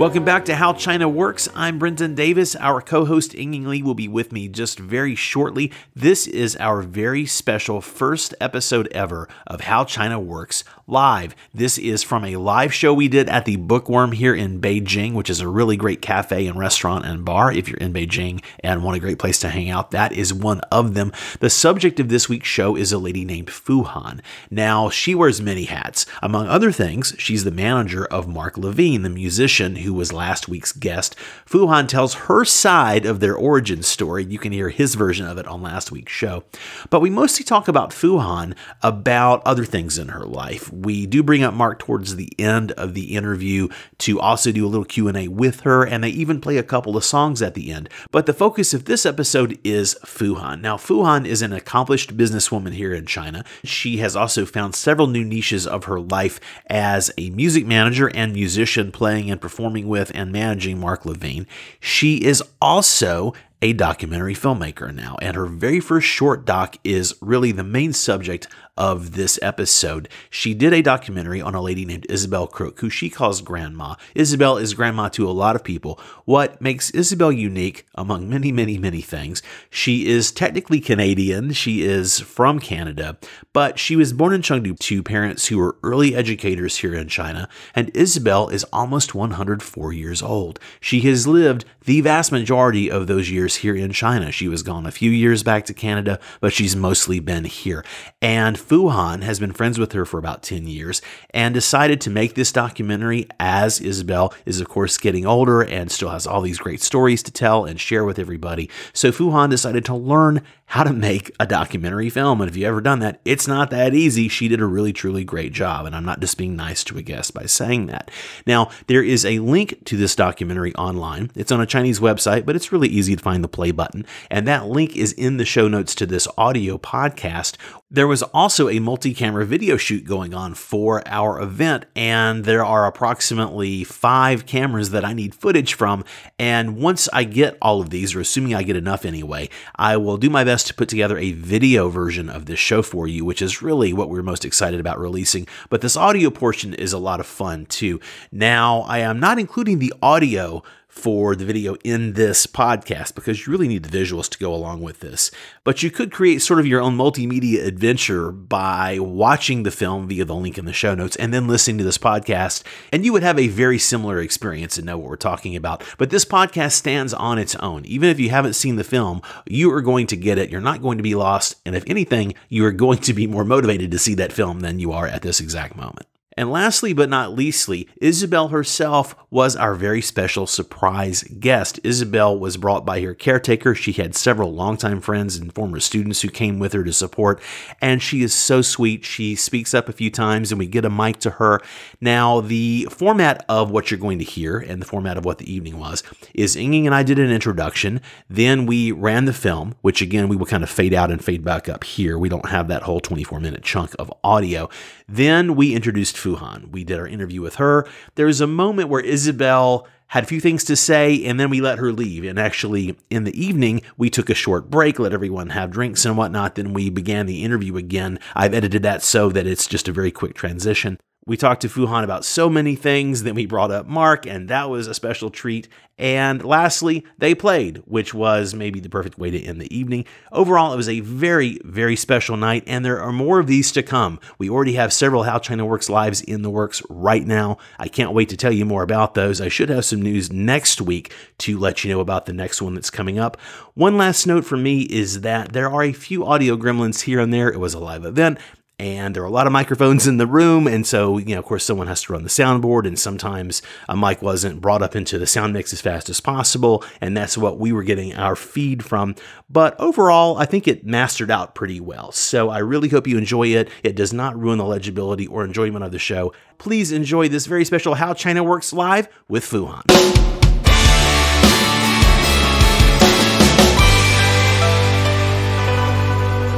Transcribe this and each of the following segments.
Welcome back to How China Works. I'm Brendan Davis. Our co-host Yingying Li will be with me just very shortly. This is our very special first episode ever of How China Works Live. This is from a live show we did at the Bookworm here in Beijing, which is a really great cafe and restaurant and bar if you're in Beijing and want a great place to hang out. That is one of them. The subject of this week's show is a lady named Fu Han. Now, she wears many hats. Among other things, she's the manager of Mark Levine, the musician who was last week's guest. Fu Han tells her side of their origin story. You can hear his version of it on last week's show. But we mostly talk about Fu Han about other things in her life. We do bring up Mark towards the end of the interview to also do a little Q&A with her, and they even play a couple of songs at the end. But the focus of this episode is Fu Han. Now, Fu Han is an accomplished businesswoman here in China. She has also found several new niches of her life as a music manager and musician, playing and performing with and managing Mark Levine. She is also a documentary filmmaker now, and her very first short doc is really the main subject of this episode. She did a documentary on a lady named Isabel Crook, who she calls Grandma. Isabel is grandma to a lot of people. What makes Isabel unique, among many, many, many things, she is technically Canadian. She is from Canada, but she was born in Chengdu to parents who were early educators here in China, and Isabel is almost 104 years old. She has lived the vast majority of those years here in China. She was gone a few years back to Canada, but she's mostly been here. And Fu Han has been friends with her for about 10 years and decided to make this documentary as Isabel is, of course, getting older and still has all these great stories to tell and share with everybody. So Fu Han decided to learn how to make a documentary film. And if you've ever done that, it's not that easy. She did a really, truly great job. And I'm not just being nice to a guest by saying that. Now, there is a link to this documentary online. It's on a Chinese website, but it's really easy to find the play button. And that link is in the show notes to this audio podcast. There was also a multi-camera video shoot going on for our event, and there are approximately 5 cameras that I need footage from, and once I get all of these, or assuming I get enough anyway, I will do my best to put together a video version of this show for you, which is really what we're most excited about releasing, but this audio portion is a lot of fun too. Now, I am not including the audio for the video in this podcast because you really need the visuals to go along with this. But you could create sort of your own multimedia adventure by watching the film via the link in the show notes and then listening to this podcast, and you would have a very similar experience and know what we're talking about. But this podcast stands on its own. Even if you haven't seen the film, you are going to get it. You're not going to be lost. And if anything, you are going to be more motivated to see that film than you are at this exact moment. And lastly, but not leastly, Isabel herself was our very special surprise guest. Isabel was brought by her caretaker. She had several longtime friends and former students who came with her to support, and she is so sweet. She speaks up a few times, and we get a mic to her. Now, the format of what you're going to hear and the format of what the evening was is Yingying and I did an introduction. Then we ran the film, which again, we will kind of fade out and fade back up here. We don't have that whole 24-minute chunk of audio. Then we introduced Fu Han. We did our interview with her. There was a moment where Isabel had a few things to say, and then we let her leave. And actually, in the evening, we took a short break, let everyone have drinks and whatnot. Then we began the interview again. I've edited that so that it's just a very quick transition. We talked to Fu Han about so many things. Then we brought up Mark, and that was a special treat. And lastly, they played, which was maybe the perfect way to end the evening. Overall, it was a very, very special night, and there are more of these to come. We already have several How China Works Lives in the works right now. I can't wait to tell you more about those. I should have some news next week to let you know about the next one that's coming up. One last note for me is that there are a few audio gremlins here and there. It was a live event, and there are a lot of microphones in the room, and so, you know, of course, someone has to run the soundboard, and sometimes a mic wasn't brought up into the sound mix as fast as possible, and that's what we were getting our feed from. But overall, I think it mastered out pretty well, so I really hope you enjoy it. It does not ruin the legibility or enjoyment of the show. Please enjoy this very special How China Works Live with Fu Han.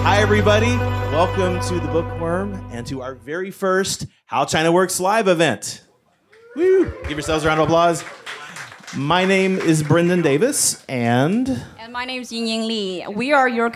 Hi, everybody. Welcome to The Bookworm and to our very first How China Works Live event. Woo! Give yourselves a round of applause. My name is Brendan Davis, and My name is Yingying Li. We are your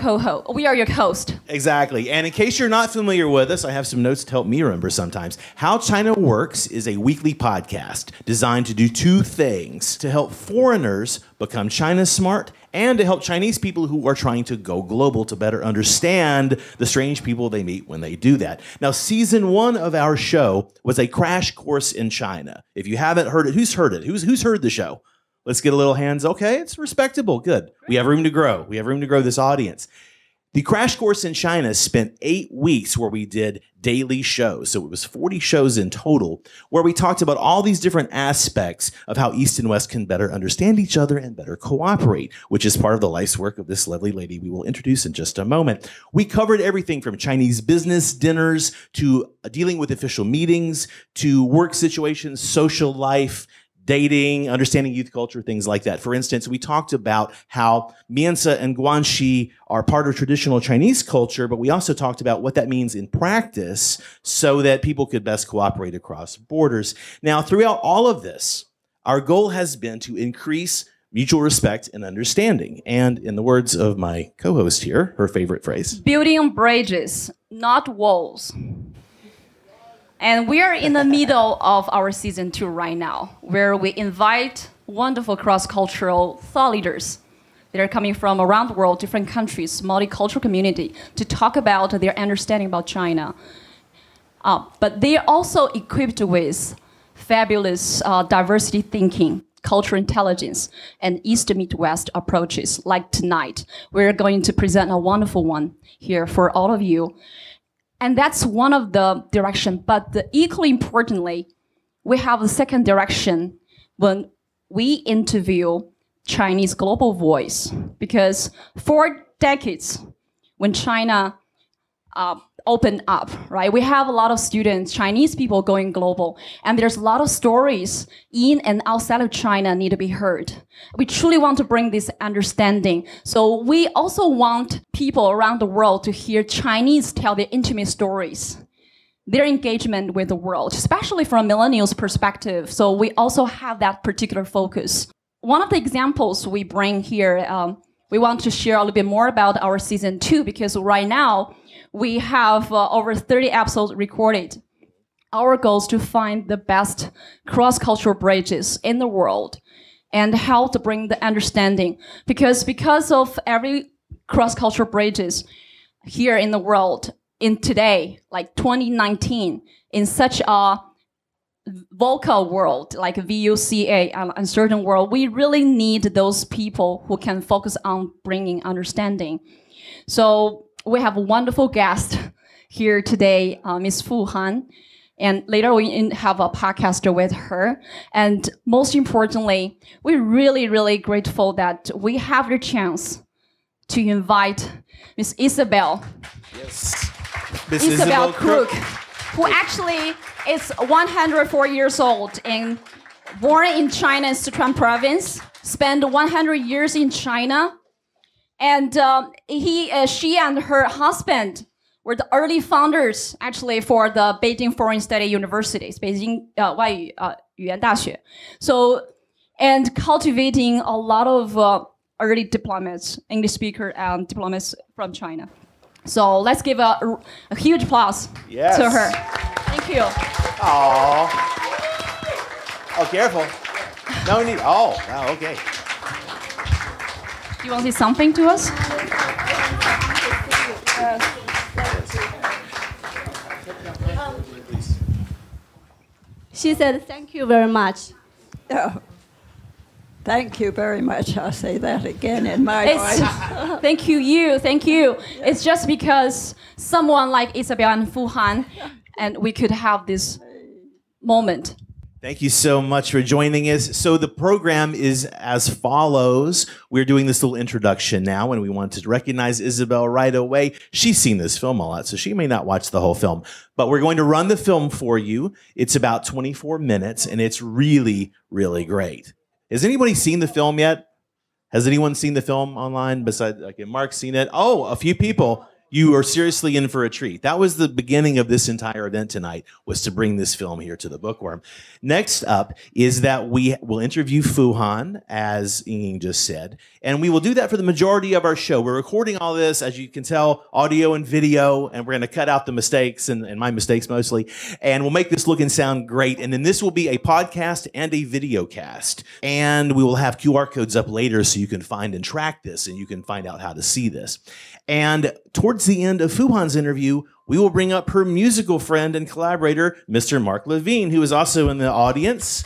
host. Exactly. And in case you're not familiar with us, I have some notes to help me remember sometimes. How China Works is a weekly podcast designed to do two things: to help foreigners become China smart, and to help Chinese people who are trying to go global to better understand the strange people they meet when they do that. Now, season one of our show was a crash course in China. If you haven't heard it, who's heard it? Who's heard the show? Let's get a little hands. Okay, it's respectable. Good. We have room to grow. We have room to grow this audience. The Crash Course in China spent 8 weeks where we did daily shows. So it was 40 shows in total where we talked about all these different aspects of how East and West can better understand each other and better cooperate, which is part of the life's work of this lovely lady we will introduce in just a moment. We covered everything from Chinese business dinners to dealing with official meetings to work situations, social life, dating, understanding youth culture, things like that. For instance, we talked about how Mianzi and Guanxi are part of traditional Chinese culture, but we also talked about what that means in practice so that people could best cooperate across borders. Now, throughout all of this, our goal has been to increase mutual respect and understanding. And in the words of my co-host here, her favorite phrase, building bridges, not walls. And we are in the middle of our season two right now, where we invite wonderful cross-cultural thought leaders that are coming from around the world, different countries, multicultural community, to talk about their understanding about China. But they are also equipped with fabulous diversity thinking, cultural intelligence, and East to meet West approaches. Like tonight, we're going to present a wonderful one here for all of you. And that's one of the direction. But equally importantly, we have the second direction when we interview Chinese global voice. Because for decades, when China opened up, right, we have a lot of students, Chinese people going global. And there's a lot of stories in and outside of China need to be heard. We truly want to bring this understanding. So we also want people around the world to hear Chinese tell their intimate stories, their engagement with the world, especially from a millennial's perspective. So we also have that particular focus. One of the examples we bring here, we want to share a little bit more about our season two, because right now we have over 30 episodes recorded. Our goal is to find the best cross-cultural bridges in the world and how to bring the understanding. Because of every cross-cultural bridges here in the world, in today, like 2019, in such a vocal world, like V-U-C-A, an uncertain world, we really need those people who can focus on bringing understanding. So we have a wonderful guest here today, Ms. Fu Han, and later we have a podcaster with her. And most importantly, we're really, really grateful that we have the chance to invite Ms. Isabel. Yes. Ms. Isabel Crook, who actually is 104 years old and born in China, Sichuan province, spent 100 years in China. And she and her husband were the early founders, actually, for the Beijing Foreign Study University, Beijing Yuan Daxue. So, and cultivating a lot of early diplomats, English speaker diplomats from China. So let's give a huge applause to her. Thank you. Aww. Oh, careful. No need. Oh, wow, okay. You want to say something to us? She said, thank you very much. Oh. Thank you very much. I'll say that again in my voice. Thank you, thank you. It's just because someone like Isabel and Fu Han, and we could have this moment. Thank you so much for joining us. So the program is as follows. We're doing this little introduction now, and we want to recognize Isabel right away. She's seen this film a lot, so she may not watch the whole film. But we're going to run the film for you. It's about 24 minutes, and it's really, really great. Has anybody seen the film yet? Has anyone seen the film online besides, like, Mark's seen it? Oh, a few people. you are seriously in for a treat. That was the beginning of this entire event tonight, was to bring this film here to the Bookworm. Next up is that we will interview Fu Han, as Yingying just said, and we will do that for the majority of our show. We're recording all this, as you can tell, audio and video, and we're going to cut out the mistakes, and my mistakes mostly, and we'll make this look and sound great. And then this will be a podcast and a video cast, and we will have QR codes up later so you can find and track this, and you can find out how to see this. And towards the end of Fu Han's interview, we will bring up her musical friend and collaborator, Mr. Mark Levine, who is also in the audience.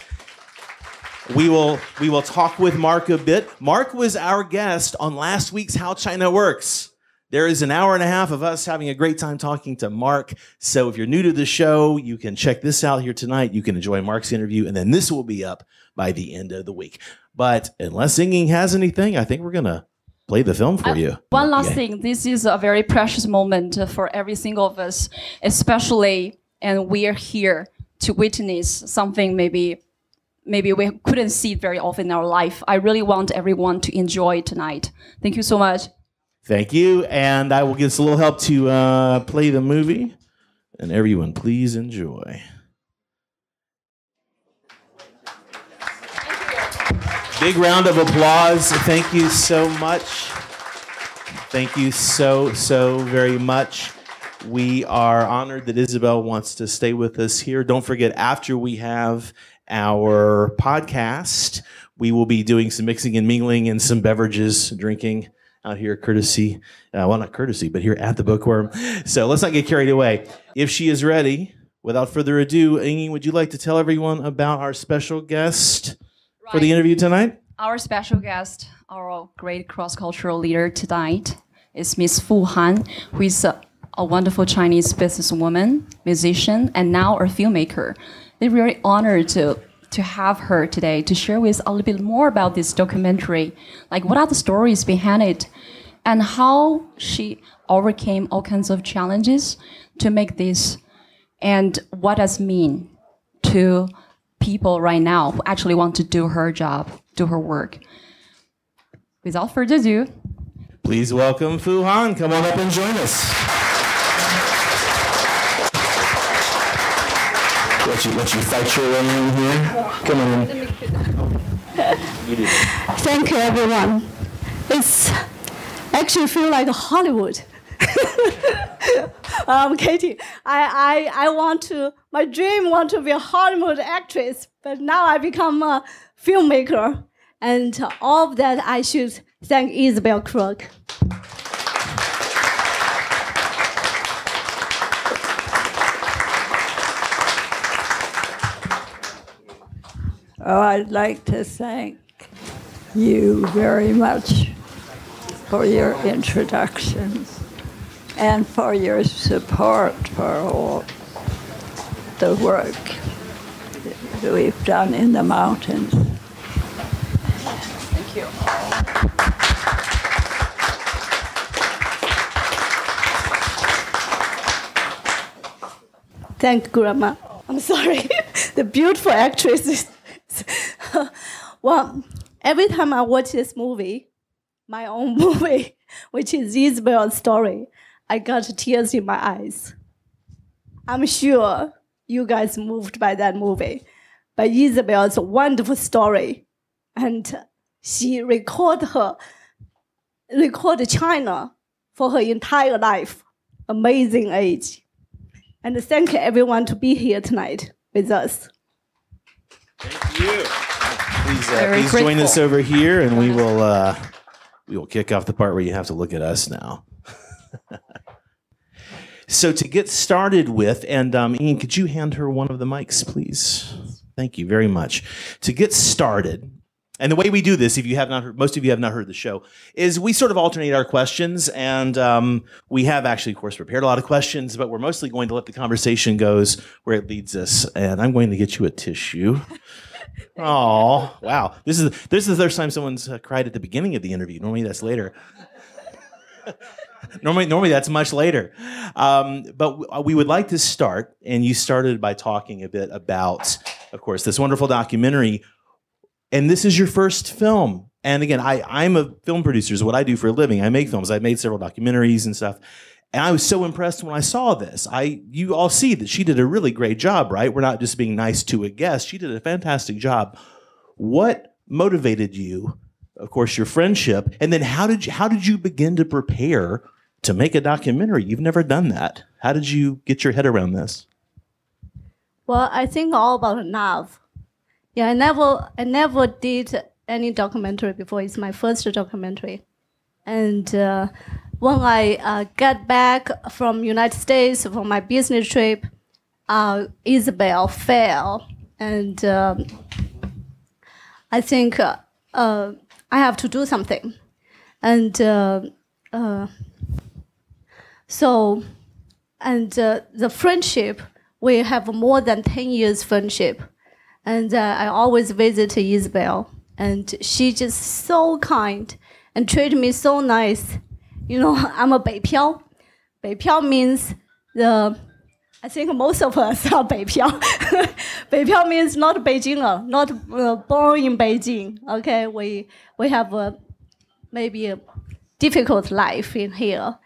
We will talk with Mark a bit. Mark was our guest on last week's How China Works. There is an hour and a half of us having a great time talking to Mark. So if you're new to the show, you can check this out here tonight. You can enjoy Mark's interview, and then this will be up by the end of the week. But unless Yingying has anything, I think we're going to play the film for you. One last thing. This is a very precious moment for every single of us, especially, and we're here to witness something maybe we couldn't see very often in our life. I really want everyone to enjoy tonight. Thank you so much. Thank you, and I will give us a little help to play the movie, and everyone please enjoy. Big round of applause. Thank you so much. Thank you so very much. We are honored that Isabel wants to stay with us here. Don't forget, after we have our podcast, we will be doing some mixing and mingling and some beverages, drinking out here courtesy, well, not courtesy, but here at the Bookworm. So let's not get carried away. If she is ready, without further ado, Yingying, would you like to tell everyone about our special guest for the interview tonight? Our special guest, our great cross-cultural leader tonight, is Miss Fu Han, who is a wonderful Chinese businesswoman, musician, and now a filmmaker. It's really honored to have her today to share with us a little bit more about this documentary, like what are the stories behind it, and how she overcame all kinds of challenges to make this, and what does it mean to people right now who actually want to do her job, do her work. Without further ado, please welcome Fu Han. Come on up and join us. Let you fight your way in here. Come on in. Thank you, everyone. It's actually feel like Hollywood. I'm kidding. I want to, my dream want to be a Hollywood actress, but now I become a filmmaker. And all of that, I should thank Isabel Crook. Oh, I'd like to thank you very much for your introductions and for your support for all the work that we've done in the mountains. Thank you. Thank Grandma. I'm sorry. The beautiful actress. Well, every time I watch this movie, my own movie, which is Isabel's story, I got tears in my eyes. I'm sure you guys moved by that movie. But Isabel's a wonderful story. And she recorded China for her entire life. Amazing age. And thank everyone to be here tonight with us. Thank you. Please join us over here, and we will kick off the part where you have to look at us now. So to get started with, and Ian, could you hand her one of the mics, please? Thank you very much. To get started, and the way we do this, if you have not heard, most of you have not heard the show, is we sort of alternate our questions, and we have actually, of course, prepared a lot of questions, but we're mostly going to let the conversation goes where it leads us, and I'm going to get you a tissue. Oh, wow. This is the first time someone's cried at the beginning of the interview. Normally that's later. Normally that's much later. But we would like to start, and you started by talking a bit about, of course, this wonderful documentary. And this is your first film. And again, I'm a film producer, is what I do for a living. I make films. I've made several documentaries and stuff. And I was so impressed when I saw this. You all see that she did a really great job, right? We're not just being nice to a guest. She did a fantastic job. What motivated you? Of course, your friendship. And then how did you begin to prepare to make a documentary? You've never done that. How did you get your head around this? Well, I think all about love. Yeah, I never did any documentary before. It's my first documentary. And when I got back from United States for my business trip, Isabel fell. And I think I have to do something. And the friendship, we have more than 10 years friendship. And I always visit Isabel. And she's just so kind and treated me so nice. You know, I'm a Beipiao. Beipiao means I think most of us are Beipiao. Beipiao means not Beijinger, not born in Beijing. Okay, we have maybe a difficult life in here.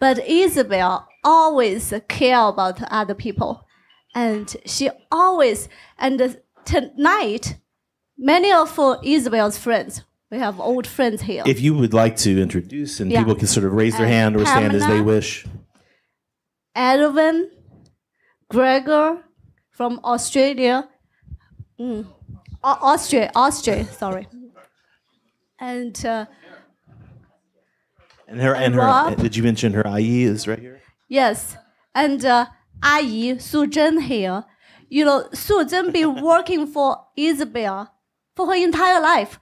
But Isabel always care about other people. And she always, and tonight, many of Isabel's friends, we have old friends here. If you would like to introduce, and people can sort of raise their hand or stand as they wish. Edwin, Gregor from Australia. Austria, sorry. And her, did you mention her IE is right here? Yes, and IE, Su Zhen here. You know, Su Zhen been working for Isabel for her entire life.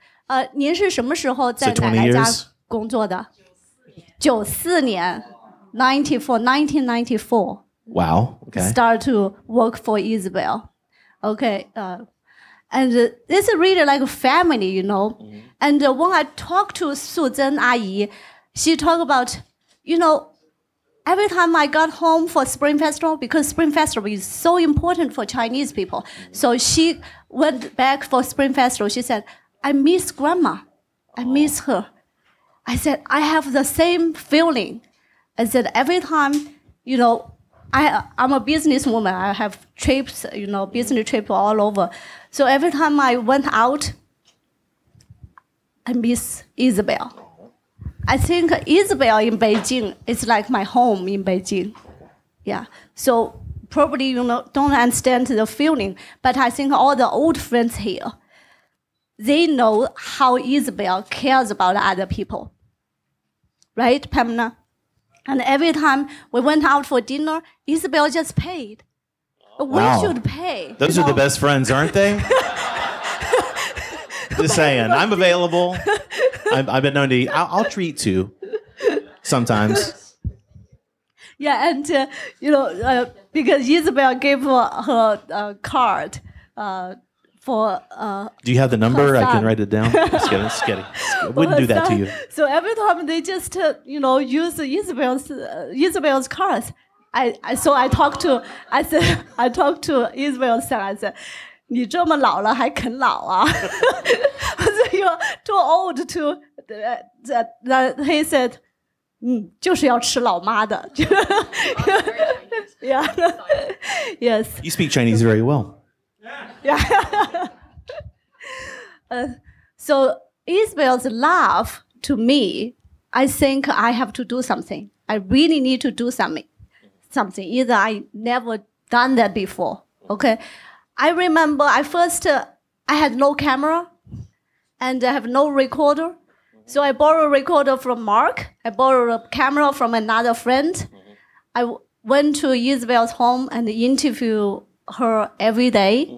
您是什么时候在奶奶家工作的？ 94年 1994. Wow, okay. Start to work for Isabel. Okay, and this is really like a family, you know. And when I talk to Su Zhen Ayi, she talk about, you know, every time I got home for Spring Festival, because Spring Festival is so important for Chinese people. So she went back for Spring Festival. She said, I miss grandma. I miss her. I said, I have the same feeling. I said, every time, you know, I'm a businesswoman. I have trips, you know, business trips all over. So every time I went out, I miss Isabel. I think Isabel in Beijing is like my home in Beijing. Yeah. So probably, you know, don't understand the feeling. But I think all the old friends here, they know how Isabel cares about other people, right, Pamela? And every time we went out for dinner, Isabel just paid. Wow. We should pay. Those are the best friends, aren't they? Just saying, I'm available. I've been known to eat. I'll treat too, sometimes. Yeah, and you know, because Isabel gave her card. For do you have the number? I can write it down. Just kidding. I wouldn't do that to you. So every time they just you know, use Isabel's cards. I talked to Isabel's son. I said, "You 这么老了还啃老啊?" So you're too old to that. He said, 就是要吃老妈的. Yeah. Yes. You speak Chinese very well. Yeah. So Isabel's love to me, I think I have to do something. I really need to do something. Either I never done that before. Okay. I remember I had no camera and I have no recorder. So I borrowed a recorder from Mark. I borrowed a camera from another friend. I went to Isabel's home and interviewed her every day.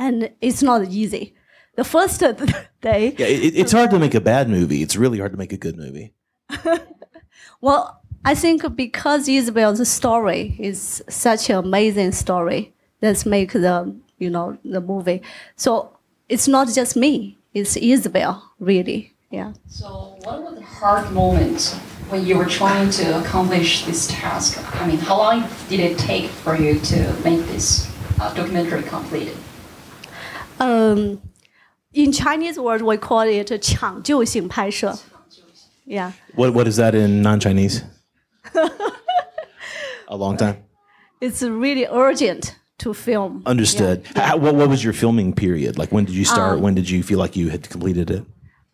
And it's not easy. The first day, yeah, it's hard to make a bad movie. It's really hard to make a good movie. Well, I think because Isabel's story is such an amazing story, that's make the movie. So it's not just me, it's Isabel, really. Yeah. So what was the hard moment when you were trying to accomplish this task? I mean, how long did it take for you to make this documentary completed? In Chinese word, we call it 抢救性拍摄. Yeah. What is that in non-Chinese? A long time. It's really urgent to film. Understood. Yeah. What was your filming period? Like, when did you start? When did you feel like you had completed it?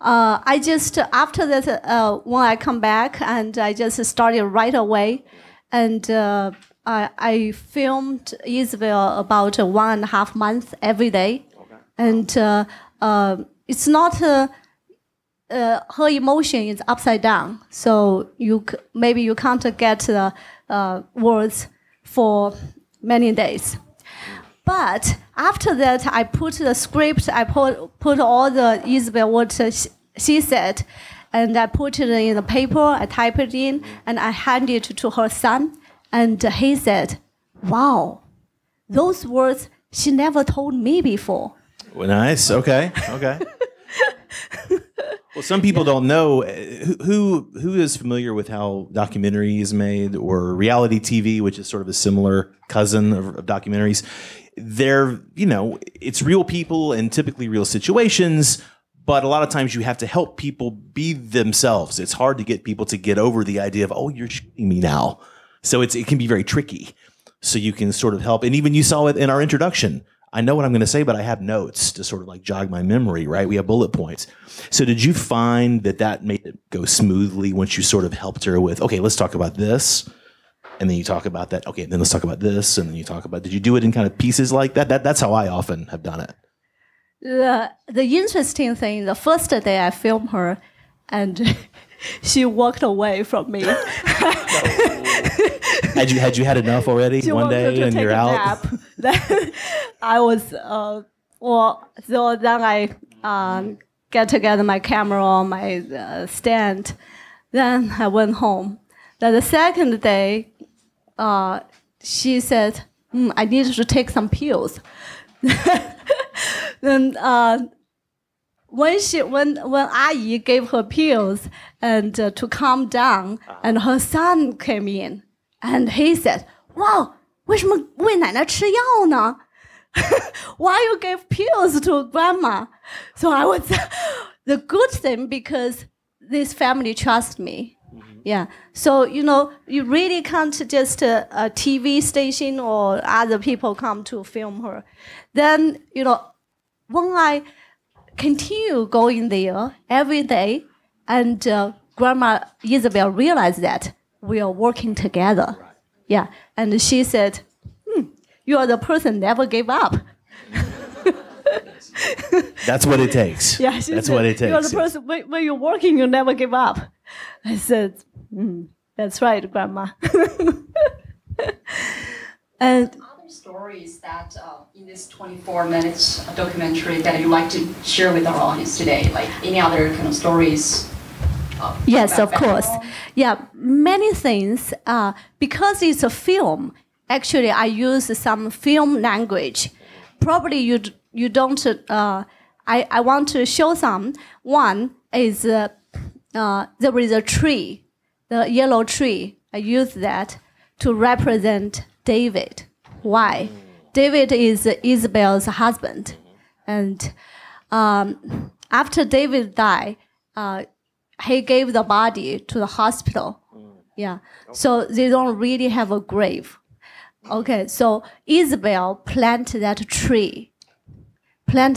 I just, after that, when I come back, and I just started right away. And I filmed Isabel about 1.5 months every day. Okay. And it's not, her emotion is upside down. So maybe you can't get the words for many days. But after that, I put the script, I put all the Isabel, what she said, and I put it in the paper, I typed it in, and I handed it to her son, and he said, wow, those words she never told me before. Well, nice, okay, okay. Well, some people don't know. Who is familiar with how documentary is made, or reality TV, which is sort of a similar cousin of documentaries? They're, you know, it's real people and typically real situations, but a lot of times you have to help people be themselves. It's hard to get people to get over the idea of, oh, you're shooting me now. So it can be very tricky. So you can sort of help. And even you saw it in our introduction. I know what I'm going to say, but I have notes to sort of like jog my memory, right? We have bullet points. So did you find that that made it go smoothly once you sort of helped her with, okay, let's talk about this, and then you talk about that, okay, then let's talk about this, and then you talk about, did you do it in kind of pieces like that? That's how I often have done it. The interesting thing, the first day I filmed her, and she walked away from me. Had you had enough already? She one day and you're out? I was, well, so then I get together my camera on my stand. Then I went home. Then the second day, she said, I need to take some pills. Then when Ai gave her pills and to calm down, and her son came in, and he said, wow, why you gave pills to grandma? So I was the good thing, because this family trusts me. Mm-hmm. Yeah. So, you know, you really can't just a TV station or other people come to film her. Then, you know, when I continue going there every day, and Grandma Isabel realized that we are working together. Right. Yeah. And she said, you are the person never gave up. That's what it takes. Yeah, that's what it takes. You are the person, when you're working, you never give up. I said, that's right, Grandma. And other stories that in this 24-minute documentary that you like to share with our audience today, like any other kind of stories? Yes, of course. Yeah, many things. Because it's a film, actually, I use some film language. Probably you don't. I want to show some. One is there is a tree, the yellow tree. I use that to represent David. Why? David is Isabel's husband, and after David died, he gave the body to the hospital. Yeah, so they don't really have a grave. Okay, so Isabel planted that tree, and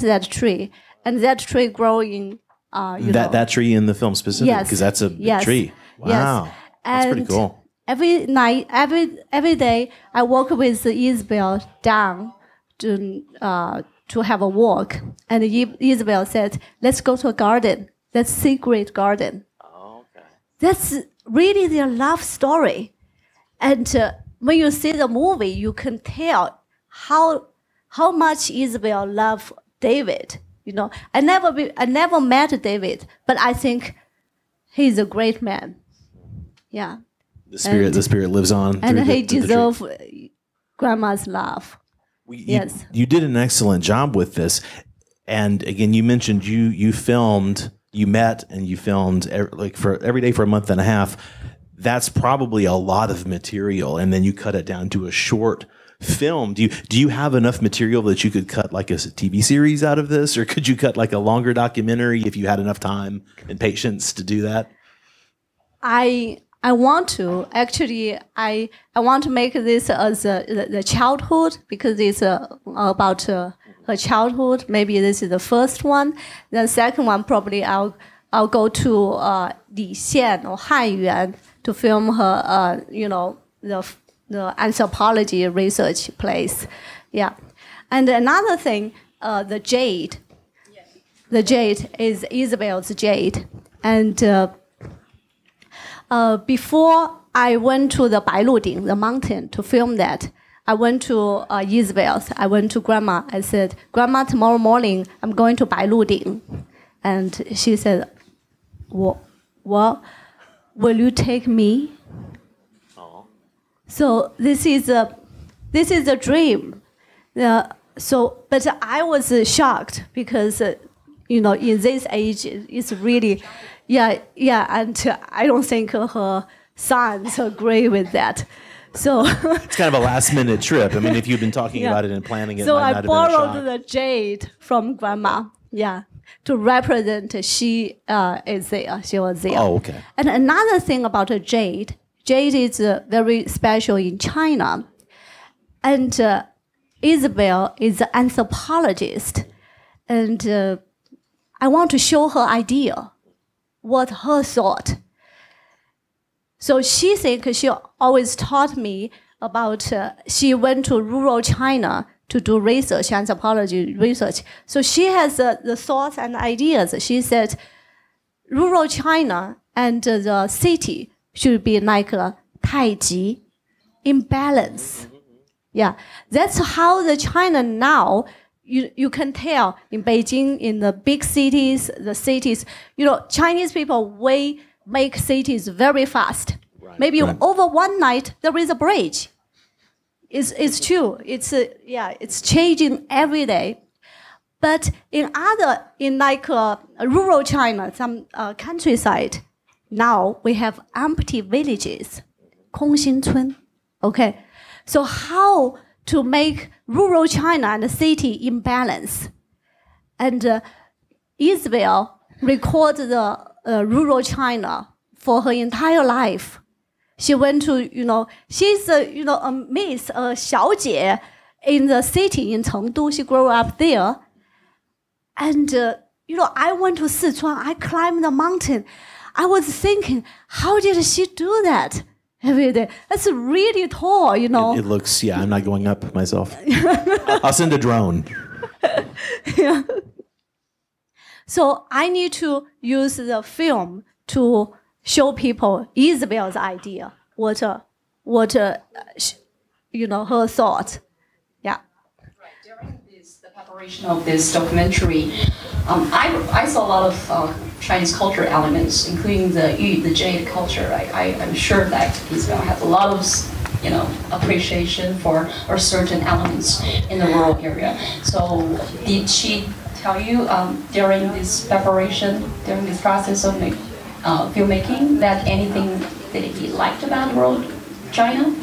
that tree growing. That tree in the film specifically, because that's a big tree. Wow, yes. That's pretty cool. Every night, every day, I walk with Isabel down to have a walk, and Isabel said, "Let's go to a garden. That's secret garden." Oh, okay. That's really their love story, and. When you see the movie, you can tell how much Isabel loved David. You know, I never met David, but I think he's a great man. Yeah, the spirit lives on, and he deserves Grandma's love. You did an excellent job with this, and again, you mentioned you filmed, you met, and you filmed every day for a month and a half. That's probably a lot of material, and then you cut it down to a short film. Do you have enough material that you could cut like a TV series out of this, or could you cut like a longer documentary if you had enough time and patience to do that? I I want to actually I want to make this as the childhood, because it's about her childhood. Maybe this is the first one. The second one probably I'll go to Li Xian or Han Yuan to film her. You know, the anthropology research place, yeah. And another thing, the jade. Yes. The jade is Isabel's jade, and. Before I went to the Bailu Ding, the mountain, to film that, I went to Isabel's. I went to Grandma. I said, "Grandma, tomorrow morning I'm going to Bailu Ding," and she said, "Well, will you take me?" Aww. So this is a dream. But I was shocked because you know, in this age, it's really. Yeah, and I don't think her sons agree with that. So it's kind of a last-minute trip. I mean, if you'd been talking about it and planning it, so I borrowed the jade from Grandma. Yeah, to represent she is there. She was there. Oh, okay. And another thing about a jade is very special in China, and Isabel is an anthropologist, and I want to show her idea. What her thought. So she thinks she always taught me about, she went to rural China to do research, anthropology research. So she has the thoughts and ideas. She said, rural China and the city should be like a taiji, in balance. Yeah, that's how the China now, you can tell in Beijing, in the big cities, you know, Chinese people make cities very fast. Right. Maybe over one night there is a bridge. It's true. It's changing every day. But in rural China, some countryside, now we have empty villages, Kongxincun. Okay, so how to make rural China and the city in balance. And Isabel recorded the rural China for her entire life. She went to, you know, she's a miss, a xiaojie in the city in Chengdu. She grew up there. And, you know, I went to Sichuan. I climbed the mountain. I was thinking, how did she do that? Every day. That's really tall, you know. It looks, yeah, I'm not going up myself. I'll send a drone. Yeah. So I need to use the film to show people Isabel's idea, her thought. Yeah. Right. During the preparation of this documentary, I saw a lot of Chinese culture elements, including the jade culture. I'm sure that Isabel has a lot of, you know, appreciation for certain elements in the rural area. So did she tell you during this process of filmmaking, that anything that he liked about rural China?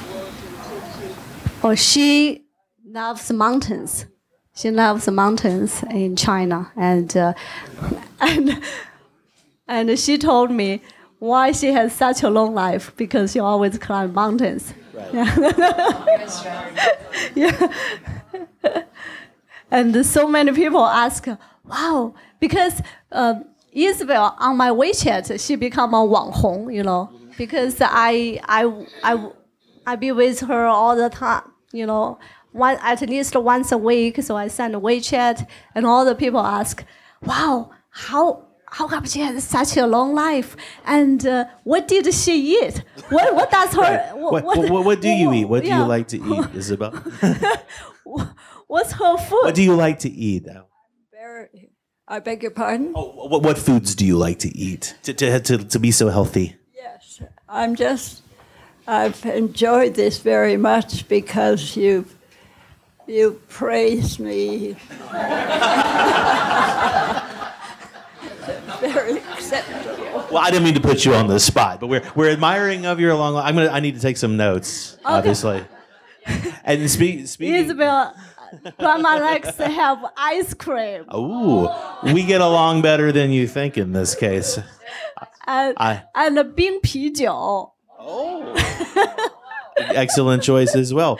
Oh, she loves mountains. She loves the mountains in China, and she told me why she has such a long life, because she always climbs mountains. Right. Yeah. Yeah. And so many people ask, wow, because Isabel on my WeChat, she become a wanghong, you know, because I be with her all the time, you know. At least once a week, so I send a WeChat, and all the people ask, "Wow, how come she has such a long life? And what did she eat? What does her right. what do you eat? What do you like to eat, Isabel? What's her food? What do you like to eat? I beg your pardon. Oh, what foods do you like to eat to be so healthy? Yes, I've enjoyed this very much because you praise me very acceptable. Well, I didn't mean to put you on the spot, but we're admiring of your long life. I need to take some notes, obviously. And speaking, Isabel, Grandma likes to have ice cream. Ooh, we get along better than you think in this case. And the Bing Pijiao. Oh. Excellent choice as well.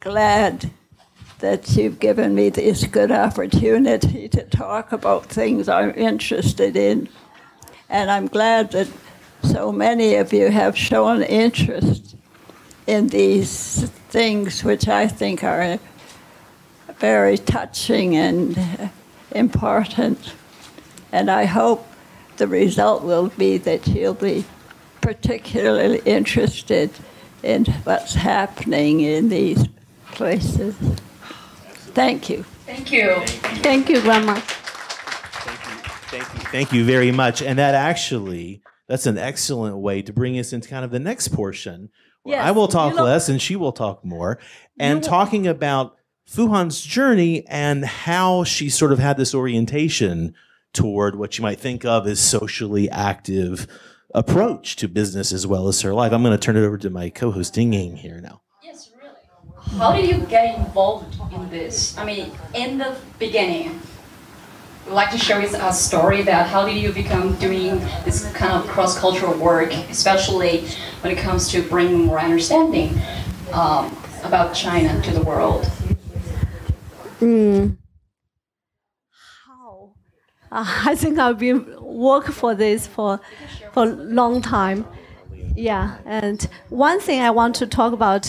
Glad that you've given me this good opportunity to talk about things I'm interested in. And I'm glad that so many of you have shown interest in these things which I think are very touching and important. And I hope the result will be that you'll be particularly interested in what's happening in these places. Thank you. Thank you. Thank you, Grandma. Thank you very much. And that actually, that's an excellent way to bring us into kind of the next portion. Where yes, I will talk less and she will talk more. And talking about Fu Han's journey and how she sort of had this orientation toward what you might think of as socially active approach to business as well as her life. I'm going to turn it over to my co-host Yingying here now. How did you get involved in this? I mean, in the beginning, we'd like to share with us a story that how did you become doing this kind of cross-cultural work, especially when it comes to bringing more understanding about China to the world? How? I think I've been working for this for a long time. Yeah, and one thing I want to talk about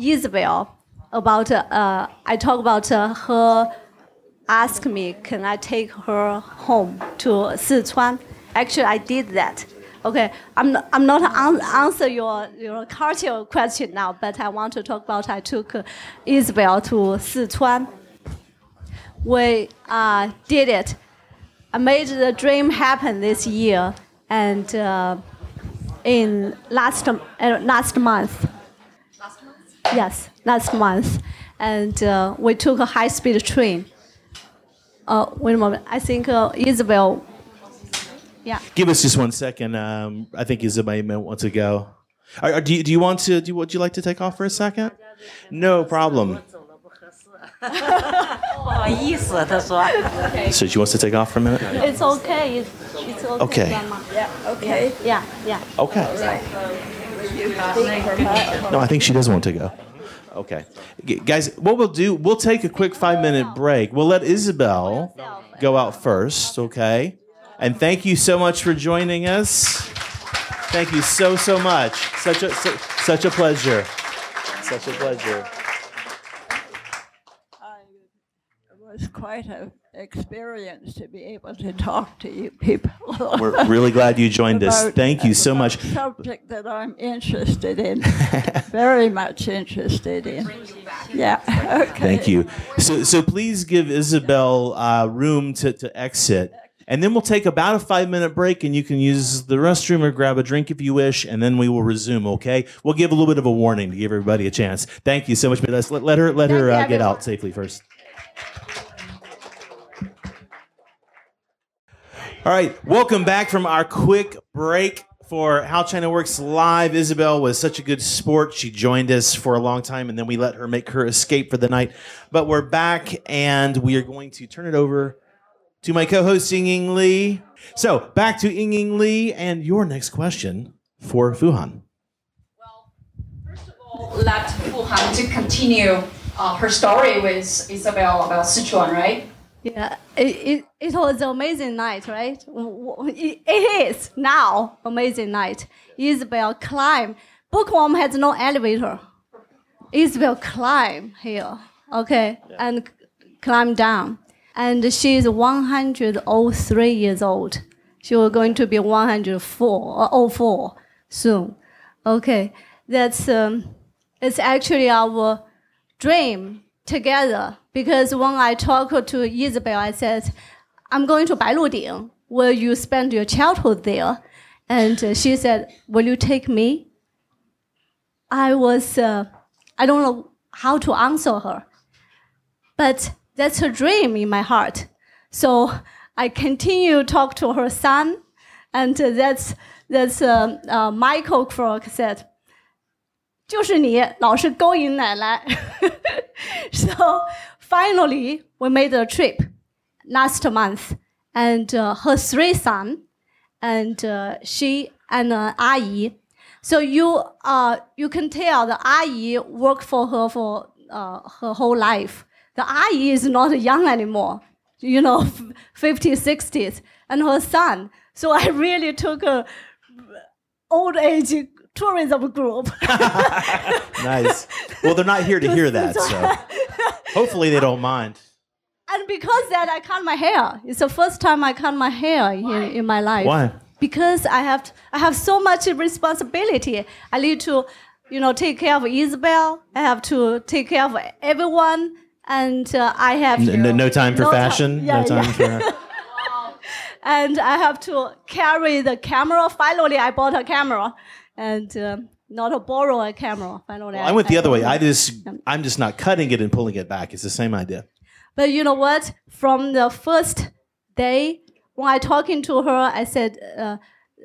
Isabel, about I talk about her asked me, can I take her home to Sichuan? Actually, I did that. Okay, I'm not answer your cultural question now, but I want to talk about I took Isabel to Sichuan. We did it. I made the dream happen this year, and in last month. Yes, last month, and we took a high-speed train. Wait a moment. I think Isabel. Yeah. Give us just 1 second. I think Isabel may want to go. Do you want to? Would you like to take off for a second? No problem. So she wants to take off for a minute. It's okay. It's okay. Okay. Yeah. Okay. Yeah. Yeah. Okay. All right. No, I think she does want to go. Okay. Guys, what we'll do, we'll take a quick 5-minute break. We'll let Isabel go out first, okay? And thank you so much for joining us. Thank you so, so much. Such a pleasure. Such a pleasure. It was quite an experience to be able to talk to you people. We're really glad you joined us. Thank you so much. Subject that I'm interested in, very much interested in. Yeah. Okay. Thank you. So please give Isabel room to exit, and then we'll take about a 5-minute break, and you can use the restroom or grab a drink if you wish, and then we will resume. Okay? We'll give a little bit of a warning to give everybody a chance. Thank you so much. Let her get out safely first. All right, welcome back from our quick break for How China Works Live. Isabel was such a good sport. She joined us for a long time, and then we let her make her escape for the night. But we're back, and we are going to turn it over to my co-host, Yingying Li. So back to Yingying Li and your next question for Fu Han. Well, first of all, let Fu Han to continue her story with Isabel about Sichuan, right? Yeah, it was an amazing night, right? It is now amazing night. Isabel climbed. Bookworm has no elevator. Isabel climbed here, okay, and climbed down. And she is 103 years old. She was going to be 104 soon. Okay, that's it's actually our dream together. Because when I talked to Isabel, I said, I'm going to Bailu Ding. Will you spend your childhood there? And she said, will you take me? I was, I don't know how to answer her. But that's her dream in my heart. So I continue to talk to her son. And that's Michael Crook said, 就是你老是勾引奶奶 So finally we made a trip last month and her three sons and she and an ayi. So you can tell the ayi worked for her for her whole life. The ayi is not young anymore, you know, 50s, 60s, and her son. So I really took an old age tourism group. Nice. Well, they're not here to hear that, so hopefully they don't mind. And because of that, I cut my hair. It's the first time I cut my hair in my life. Why? Because I have so much responsibility. I need to, you know, take care of Isabel. I have to take care of everyone, and I have no time for fashion. No time for. And I have to carry the camera. Finally, I bought a camera, and not borrow a camera. Finally, well, I went the other way. I'm just not cutting it and pulling it back. It's the same idea. But you know what? From the first day, when I talking to her, I said,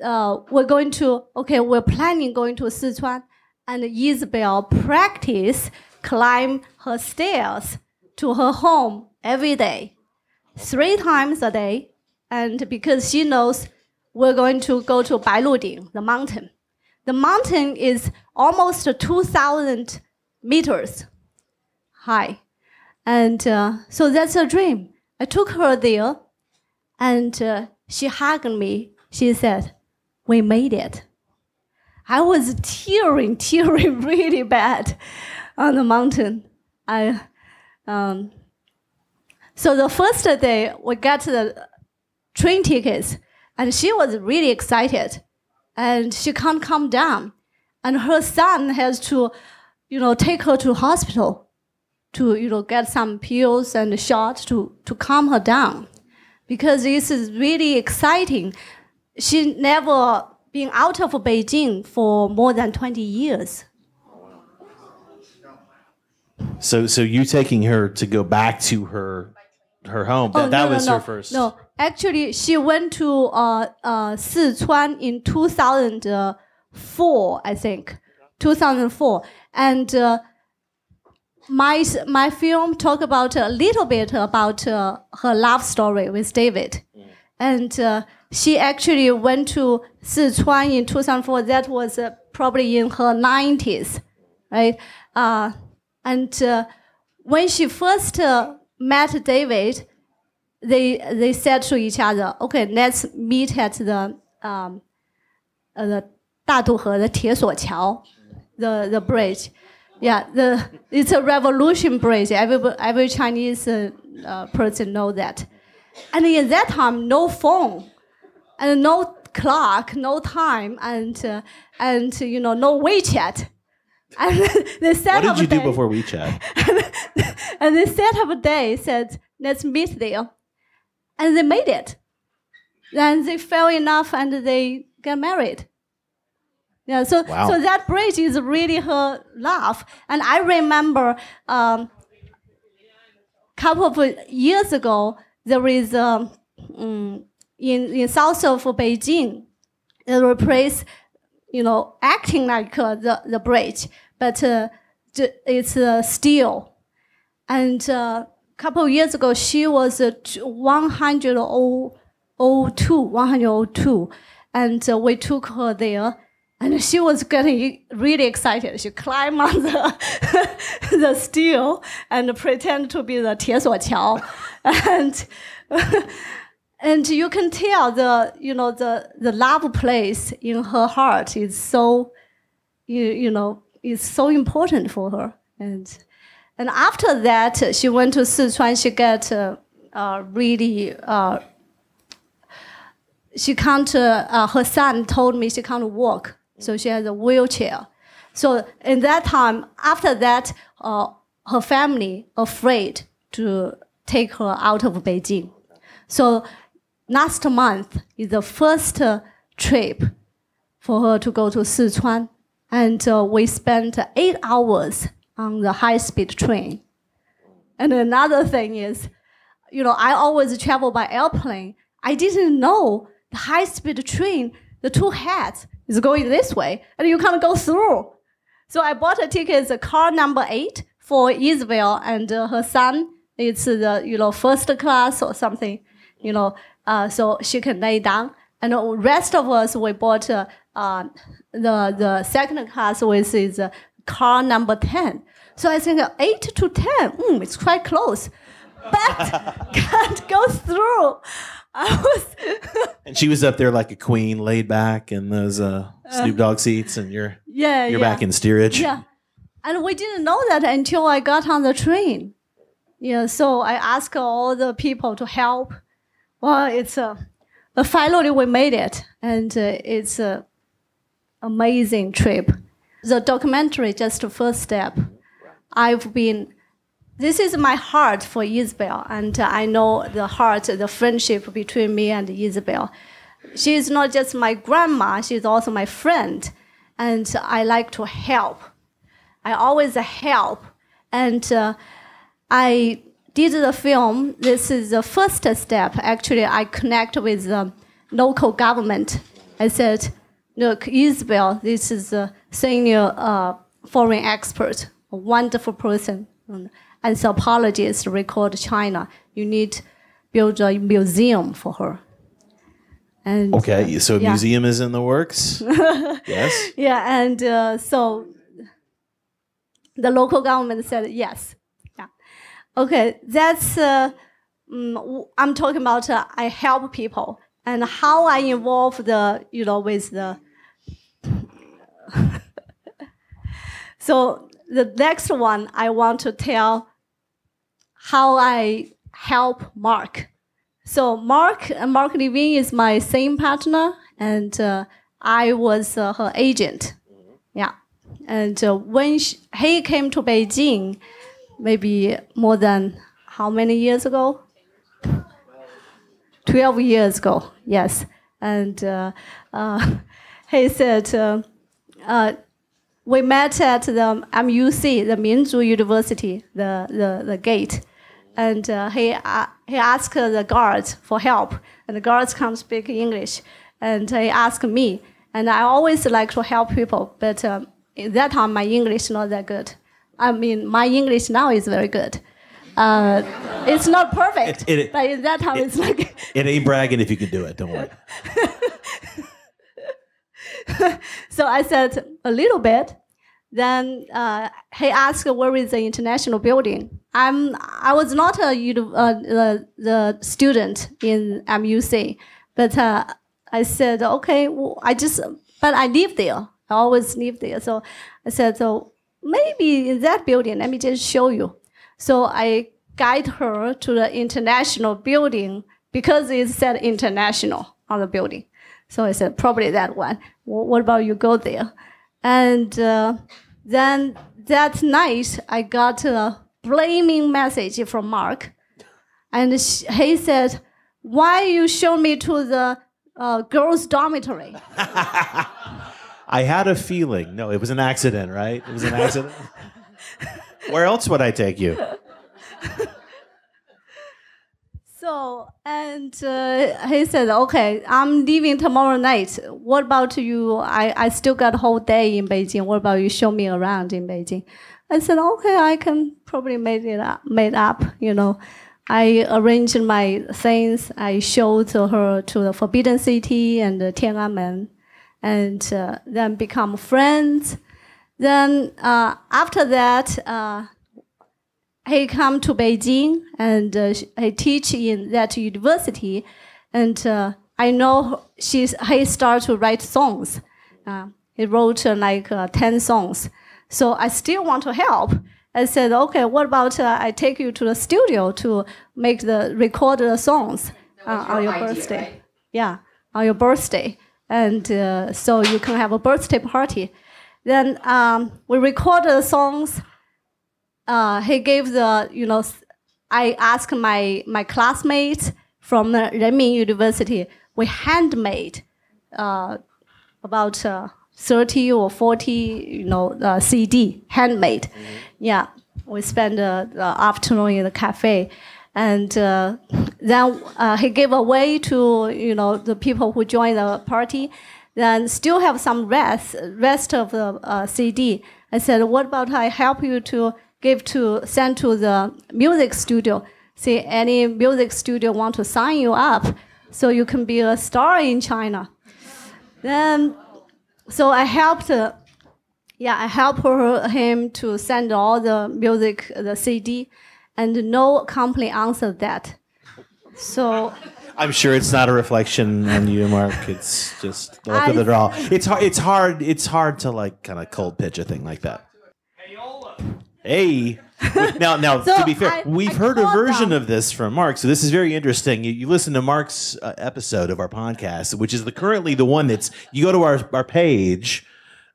we're planning going to Sichuan, and Isabel practice climb her stairs to her home every day, 3 times a day. And because she knows we're going to go to Bailu Ding, the mountain. The mountain is almost 2,000 meters high. And so that's her dream. I took her there, and she hugged me. She said, "We made it." I was tearing really bad on the mountain. So the first day, we got the train tickets, and she was really excited, and she can't come down. And her son has to, you know, take her to hospital to, you know, get some pills and shots to calm her down, because this is really exciting. She never been out of Beijing for more than 20 years. So you taking her to go back to her home? That was her first. No, actually, she went to Sichuan in 2004, I think, 2004, and. My film talk about a little bit about her love story with David. Yeah. And she actually went to Sichuan in 2004. That was probably in her 90s, right? And when she first met David, they said to each other, "Okay, let's meet at the 大渡河, the 铁索桥, the bridge." Yeah, it's a revolution bridge. Every Chinese person know that. And in that time, no phone, and no clock, no time, and you know, no WeChat. And they set up a day. What did you do before WeChat? And they set up a day, said, "Let's meet there," and they made it. Then they fell in love, and they got married. Yeah, so that bridge is really her love. And I remember couple of years ago, there is in south of Beijing, there a place, you know, acting like the bridge, but it's steel. And couple of years ago, she was 102, and we took her there. And she was getting really excited. She climbed on the, the steel and pretend to be the 铁索桥. And you can tell the love place in her heart is so, is so important for her. And after that, she went to Sichuan. She got really. She can't. Her son told me she can't walk. So she has a wheelchair. So in that time, after that, her family afraid to take her out of Beijing. So last month is the first trip for her to go to Sichuan. And we spent 8 hours on the high-speed train. And another thing is, you know, I always travel by airplane. I didn't know the high-speed train, the two heads, is going this way, and you can't go through. So I bought a ticket, car number 8 for Isabel and her son. It's the first class or something, so she can lay down. And the rest of us, we bought the second class, which is car number 10. So I think 8 to 10, it's quite close. But can't go through. I was and she was up there like a queen, laid back in those Snoop Dogg seats, and you're back in steerage. Yeah. And we didn't know that until I got on the train. Yeah, so I asked all the people to help. Well, it's but finally we made it, and it's an amazing trip. The documentary, just the first step. This is my heart for Isabel, and I know the friendship between me and Isabel. She is not just my grandma, she's also my friend, and I like to help. I always help, and I did the film. This is the first step. Actually, I connect with the local government. I said, look, Isabel, this is a senior foreign expert, a wonderful person, an anthropologist, record China. You need to build a museum for her. And, okay, so a museum is in the works? Yes? Yeah, and so... the local government said yes. Yeah. Okay, that's, I'm talking about I help people and how I involve the, with the. So the next one, I want to tell how I help Mark. So Mark Levine is my same partner, and I was her agent. Yeah. And when he came to Beijing, maybe more than how many years ago? 12 years ago, yes. And he said, we met at the MUC, the Minzu University, the gate. And he asked the guards for help. And the guards can't speak English. And he asked me. And I always like to help people, but... at that time, my English is not that good. I mean, my English now is very good. It's not perfect, but at that time, it's like... It ain't bragging if you can do it, don't worry. So I said, a little bit. Then he asked, where is the international building? I was not the student in MUC, but I said, okay, well, but I live there. I always live there. So I said, so maybe in that building, let me just show you. So I guide her to the international building because it said international on the building. So I said, probably that one. What about you go there? And then that night, I got a blaming message from Mark. And he said, why you show me to the girls' dormitory? I had a feeling. No, it was an accident, right? It was an accident. Where else would I take you? So, and he said, okay, I'm leaving tomorrow night. What about you? I still got a whole day in Beijing. What about you show me around in Beijing? I said, okay, I can probably make it up, I arranged my things. I showed her to the Forbidden City and the Tiananmen. And then become friends. Then after that, he come to Beijing and he teach in that university. And I know he started to write songs. He wrote 10 songs. So I still want to help. I said, okay, what about I take you to the studio to record the songs on your birthday? Right? Yeah, on your birthday. And so you can have a birthday party. Then we recorded the songs. He gave the, I asked my classmates from the Renmin University. We handmade about 30 or 40, CD, handmade. Mm-hmm. Yeah, we spent the afternoon in the cafe. And then he gave away to the people who joined the party, then still have some rest of the CD. I said, what about I help you to send to the music studio? See, any music studio want to sign you up? so you can be a star in China. Then, so I helped, him to send all the music, the CD, and no company answered that. So I'm sure it's not a reflection on you, Mark. It's just the look of it all. It's hard to like kind of cold pitch a thing like that. Hey. Now so to be fair, we've heard a version of this from Mark, so this is very interesting. You listen to Mark's episode of our podcast, which is currently the one that's, you go to our page,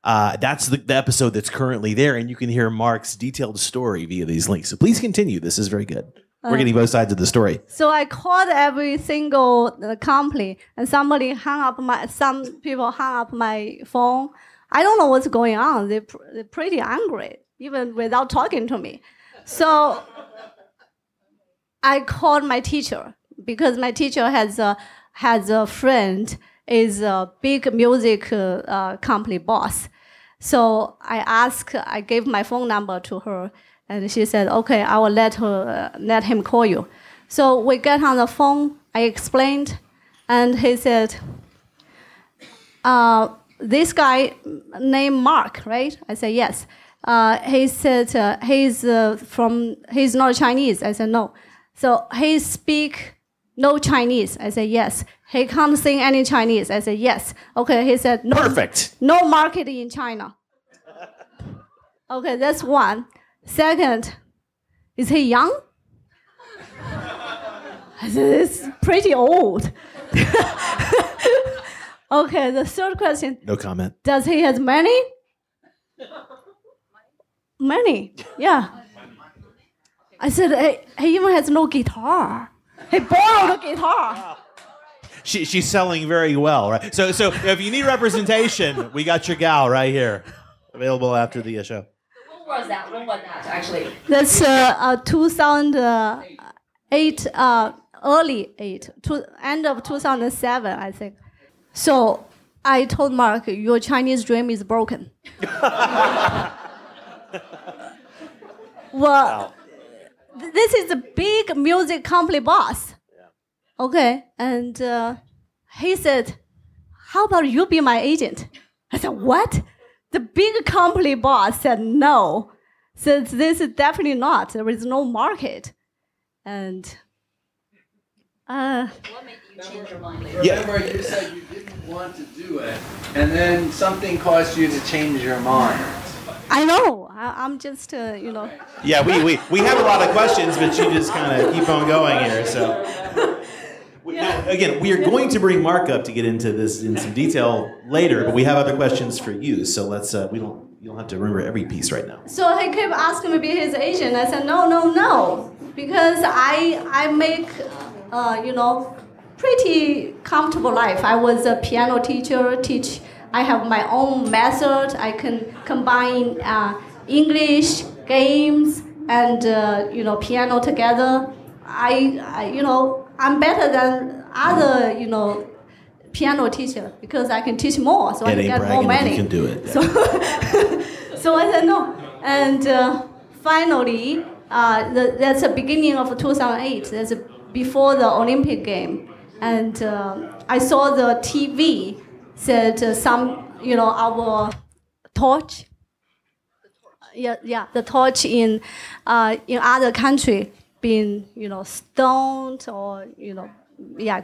that's the episode that's currently there, and you can hear Mark's detailed story via these links. So please continue. This is very good. We're getting both sides of the story. So I called every single company, and some people hung up my phone. I don't know what's going on. They're pretty angry, even without talking to me. So I called my teacher, because my teacher has a friend, is a big music company boss. So I gave my phone number to her. And she said, okay, I will let him call you. So we get on the phone, I explained, and he said, this guy named Mark, right? I said, yes. He said, he's not Chinese. I said, no. So he speak no Chinese. I said, yes. He can't sing any Chinese. I said, yes. Okay, he said, no, perfect. No market in China. Okay, that's one. Second, is he young? I said, he's pretty old. Okay, the third question. No comment. Does he have money? Money, yeah. I said, he even has no guitar. He borrowed a guitar. Wow. She's selling very well, right? So if you need representation, we got your gal right here. Available after the show. Was that? When was that, actually? That's 2008, early 8, end of 2007, I think. So I told Mark, your Chinese dream is broken. Well, this is a big music company boss. Yeah. Okay, and he said, how about you be my agent? I said, what? The big company boss said no, since this is definitely not. There is no market. And what made you change your mind later? Yeah. Remember, you said you didn't want to do it, and then something caused you to change your mind. I know. I'm just, you know. Yeah, we have a lot of questions, but you just kind of keep on going here. So. Yeah. Now, again, we are going to bring Mark up to get into this in some detail later, but we have other questions for you. So let's you don't have to remember every piece right now. So he kept asking me to be his agent. I said no, because I make pretty comfortable life. I was a piano teacher. I have my own method. I can combine English games and piano together. I'm better than other, piano teacher, because I can teach more, so I can get more money. You can do it. Yeah. So I said no. And finally, that's the beginning of 2008. That's before the Olympic game. And I saw the TV said our torch. Yeah, the torch in other country. Being stoned or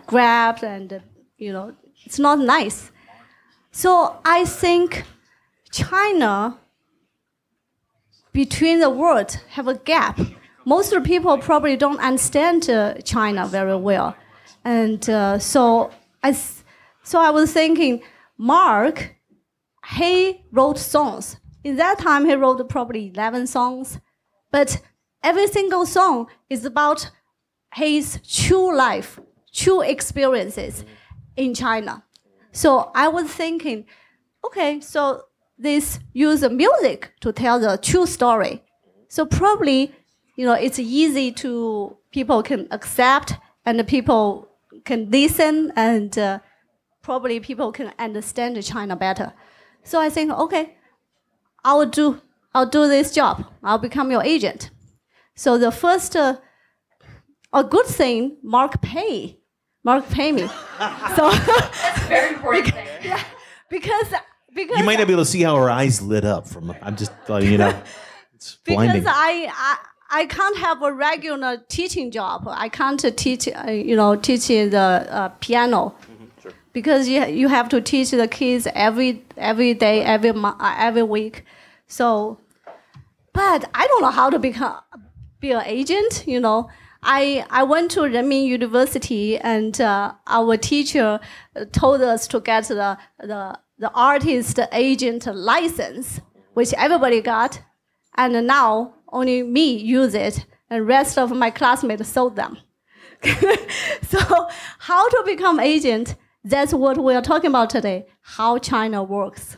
grabbed, and it's not nice. So I think China between the world have a gap. Most of the people probably don't understand China very well, and so I was thinking, Mark, he wrote songs. In that time, he wrote probably 11 songs, but every single song is about his true life, true experiences in China. So I was thinking, okay, so this uses music to tell the true story. So probably, it's easy to, people can accept, and people can listen, and probably people can understand China better. So I think, okay, I'll do this job. I'll become your agent. So the first, a good thing, Mark Pei. Mark pay me. So that's a very important thing. Yeah, because you might not be able to see how her eyes lit up from. I'm just you know, it's blinding. Because I can't have a regular teaching job. I can't teach you know teaching the piano. Because you have to teach the kids every day, every week. So, but I don't know how to be an agent. You know, I went to Renmin University, and our teacher told us to get the artist agent license, which everybody got, and now only me use it, and rest of my classmates sold them. So, how to become agent? That's what we are talking about today, how China works.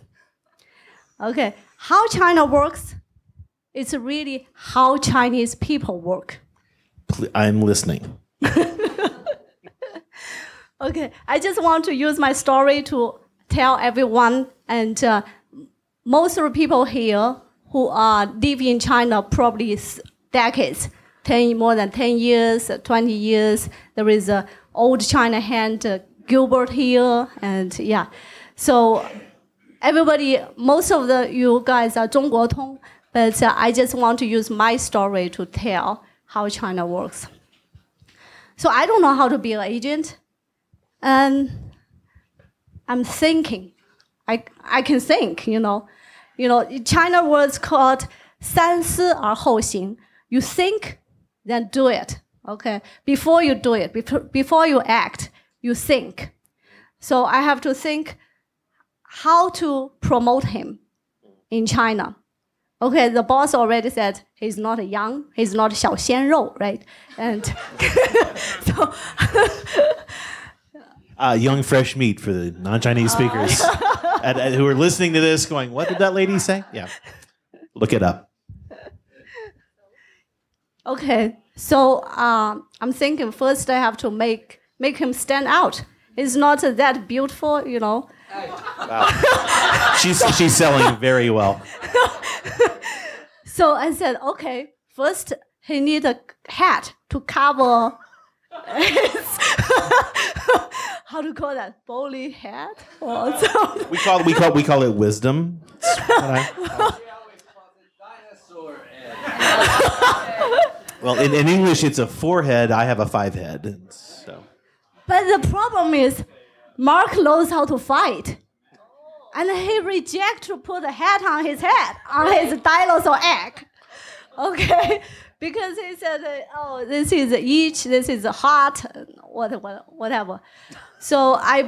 Okay, how China works, it's really how Chinese people work. I'm listening. Okay, I just want to use my story to tell everyone, and most of the people here who are living in China probably decades, more than 10 years, 20 years, there is an old China hand Gilbert here, and yeah, so everybody, most of you guys are Zhongguotong, but I just want to use my story to tell how China works. So I don't know how to be an agent, and I'm thinking, I can think, you know, China was called 三思而后行. You think, then do it. Okay, before you do it, before you act. You think. So I have to think how to promote him in China. Okay, the boss already said he's not young, he's not Xiao Xian Rou, right? And so young fresh meat for the non-Chinese speakers who are listening to this going, what did that lady say? Yeah, look it up. Okay, so I'm thinking first I have to make him stand out. It's not that beautiful, you know. Wow. She's selling very well. So I said, okay, first he needs a hat to cover his, how to call that, bowly hat? Or something. We call it wisdom. Well, in English, it's a forehead. I have a five head, so. But the problem is, Mark knows how to fight, and he rejects to put a hat on his head, on his dinosaur egg, okay? Because he said, oh, this is itch, this is hot, whatever. So I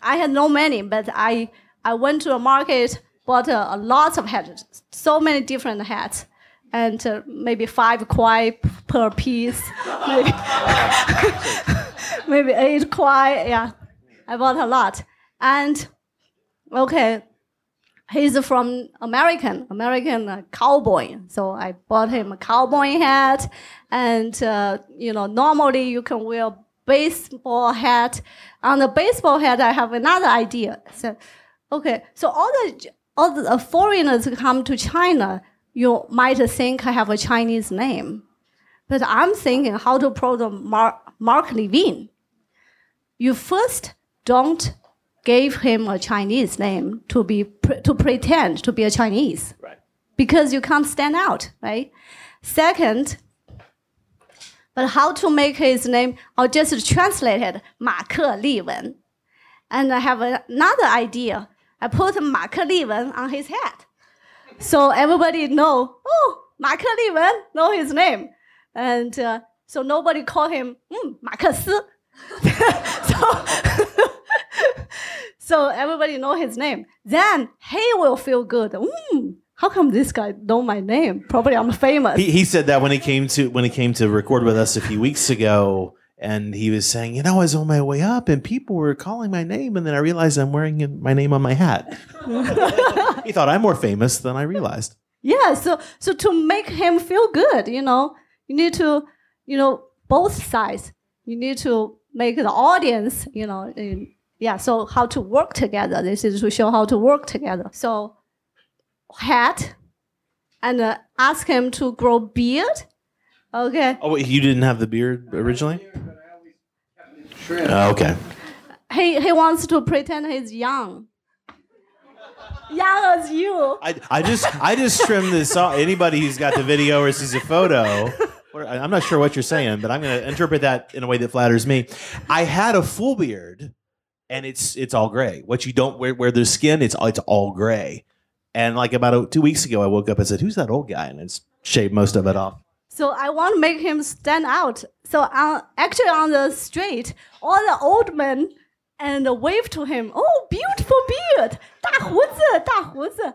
had no money, but I went to a market, bought a lot of hats, so many different hats, and maybe 5 kwai per piece, maybe. Maybe 8 kwai, yeah. I bought a lot. And, okay, he's from American cowboy. So I bought him a cowboy hat. And, you know, normally you can wear a baseball hat. On the baseball hat, I have another idea. So, okay, so all the foreigners who come to China, you might think I have a Chinese name. But I'm thinking how to promote Mark Levine. You first don't give him a Chinese name to pretend to be a Chinese, right? Because you can't stand out, right? Second, but how to make his name? I'll just translate it, Mark Levine. And I have another idea. I put Mark Levine on his head, so everybody know. Oh, Mark Levine, know his name. And so nobody called him Marcus. So everybody know his name. Then he will feel good. How come this guy know my name? Probably I'm famous. He said that when he came to record with us a few weeks ago, and he was saying, you know, I was on my way up, and people were calling my name, and then I realized I'm wearing my name on my hat. He thought I'm more famous than I realized. Yeah. So to make him feel good, you know. You need to, you know, both sides. You need to make the audience, you know, yeah, so how to work together. This is to show how to work together. So hat, and ask him to grow beard, okay. Oh, wait, you didn't have the beard originally? true. Okay. He wants to pretend he's young. Young as you. I just trimmed this off. Anybody who's got the video or sees a photo, I'm not sure what you're saying, but I'm going to interpret that in a way that flatters me. I had a full beard, and it's all gray. What you don't wear the skin, it's all gray. And like about 2 weeks ago, I woke up and said, "Who's that old guy?" And it's shaved most of it off. So I want to make him stand out. So actually on the street, all the old men and wave to him. Oh, beautiful beard! 大胡子.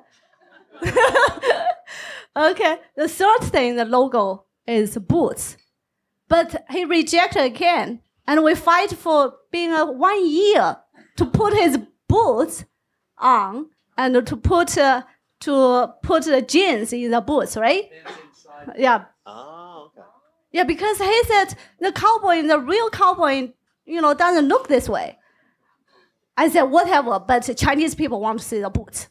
Okay. The third thing, the logo is boots, but he rejected again, and we fight for being 1 year to put his boots on and to put the jeans in the boots, right? Yeah. Oh, okay. Yeah, because he said the real cowboy, doesn't look this way. I said, whatever, but Chinese people want to see the boots.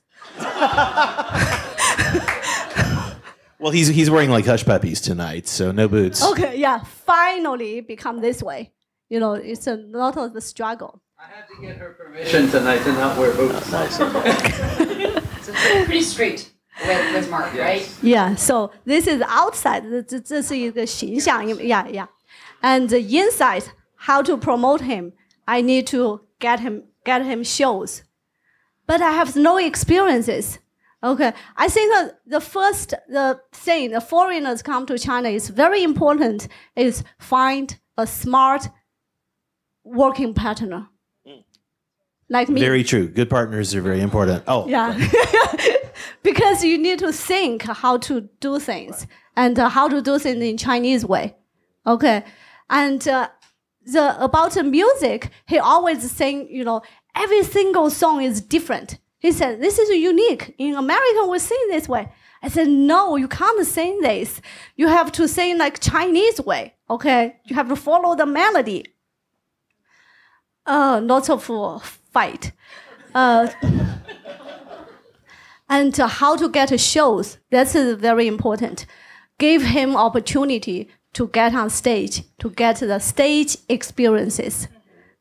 Well, he's wearing like Hush Puppies tonight, so no boots. Okay, yeah, finally become this way. It's a lot of the struggle. I had to get her permission tonight to not wear boots. Nice. So it's pretty straight with Mark, right? Yeah, so this is outside. This is the 形象. Yeah. And the inside, how to promote him. I need to get him shows, but I have no experiences. Okay, I think that the first thing the foreigners come to China is very important is find a smart working partner like me. Very true. Good partners are very important. Oh, yeah, because you need to think how to do things and how to do things in Chinese way. Okay, and. About the music, he always saying, every single song is different. He said, this is unique. In America, we sing this way. I said, no, you can't sing this. You have to sing like Chinese way, okay? You have to follow the melody. Lots of fight. And how to get shows, that's very important. Give him opportunity to get on stage, to get the stage experiences,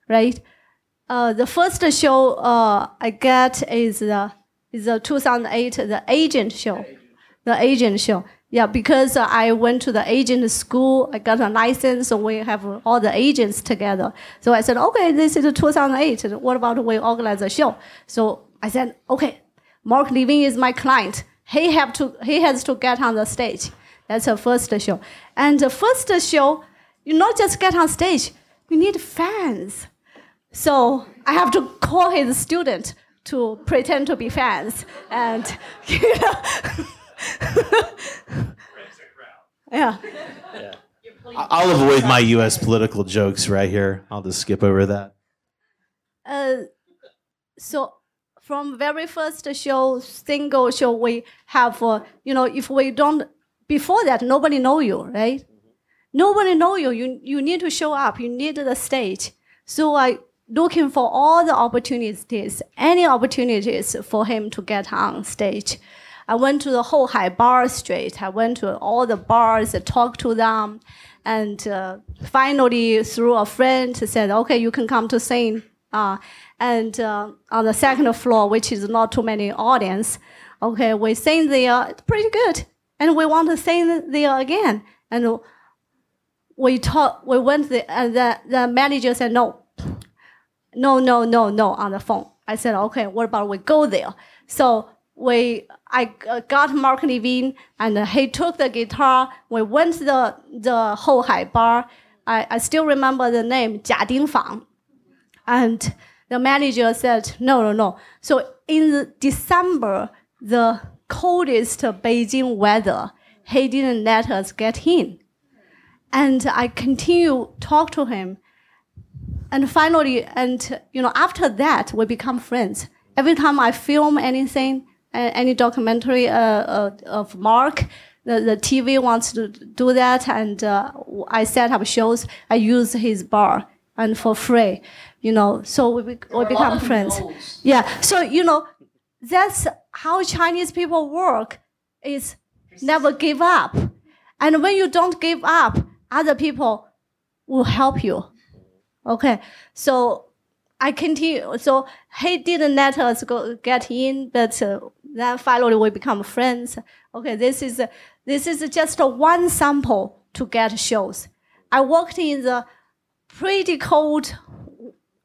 right? The first show I get is the 2008, the agent show. Yeah, because I went to the agent school, I got a license, so we have all the agents together. So I said, okay, this is 2008, what about we organize a show? So I said, okay, Mark Levine is my client. He has to get on the stage. That's her first show. And the first show, you not just get on stage, you need fans. So I have to call his student to pretend to be fans. And, Yeah. I'll avoid my U.S. political jokes right here. I'll just skip over that. So from very first show, single show, we have, if we don't, before that, nobody know you, right? Mm-hmm. Nobody know you. You need to show up. You need the stage. So I looking for all the opportunities, any opportunities for him to get on stage. I went to the Houhai bar straight. I went to all the bars, talked to them, and finally through a friend said, okay, you can come to sing. And on the second floor, which is not too many audience, okay, we sing there. It's pretty good. And we want to sing there again. And we went there, and the manager said, no, on the phone. I said, okay, what about we go there? So I got Mark Levine, and he took the guitar. We went to the Houhai bar. I still remember the name, Jia Dingfang. And the manager said, no. So in December, the coldest Beijing weather, he didn't let us get in. And I continue talk to him. And finally, after that, we become friends. Every time I film anything, any documentary of Mark, the TV wants to do that, and I set up shows, I use his bar, and for free, so we become friends. Goals. Yeah, so, that's how Chinese people work, is never give up. And when you don't give up, other people will help you. Okay, so I continue. So he didn't let us go get in, but then finally we become friends. Okay, this is just one sample to get shows. I worked in the pretty cold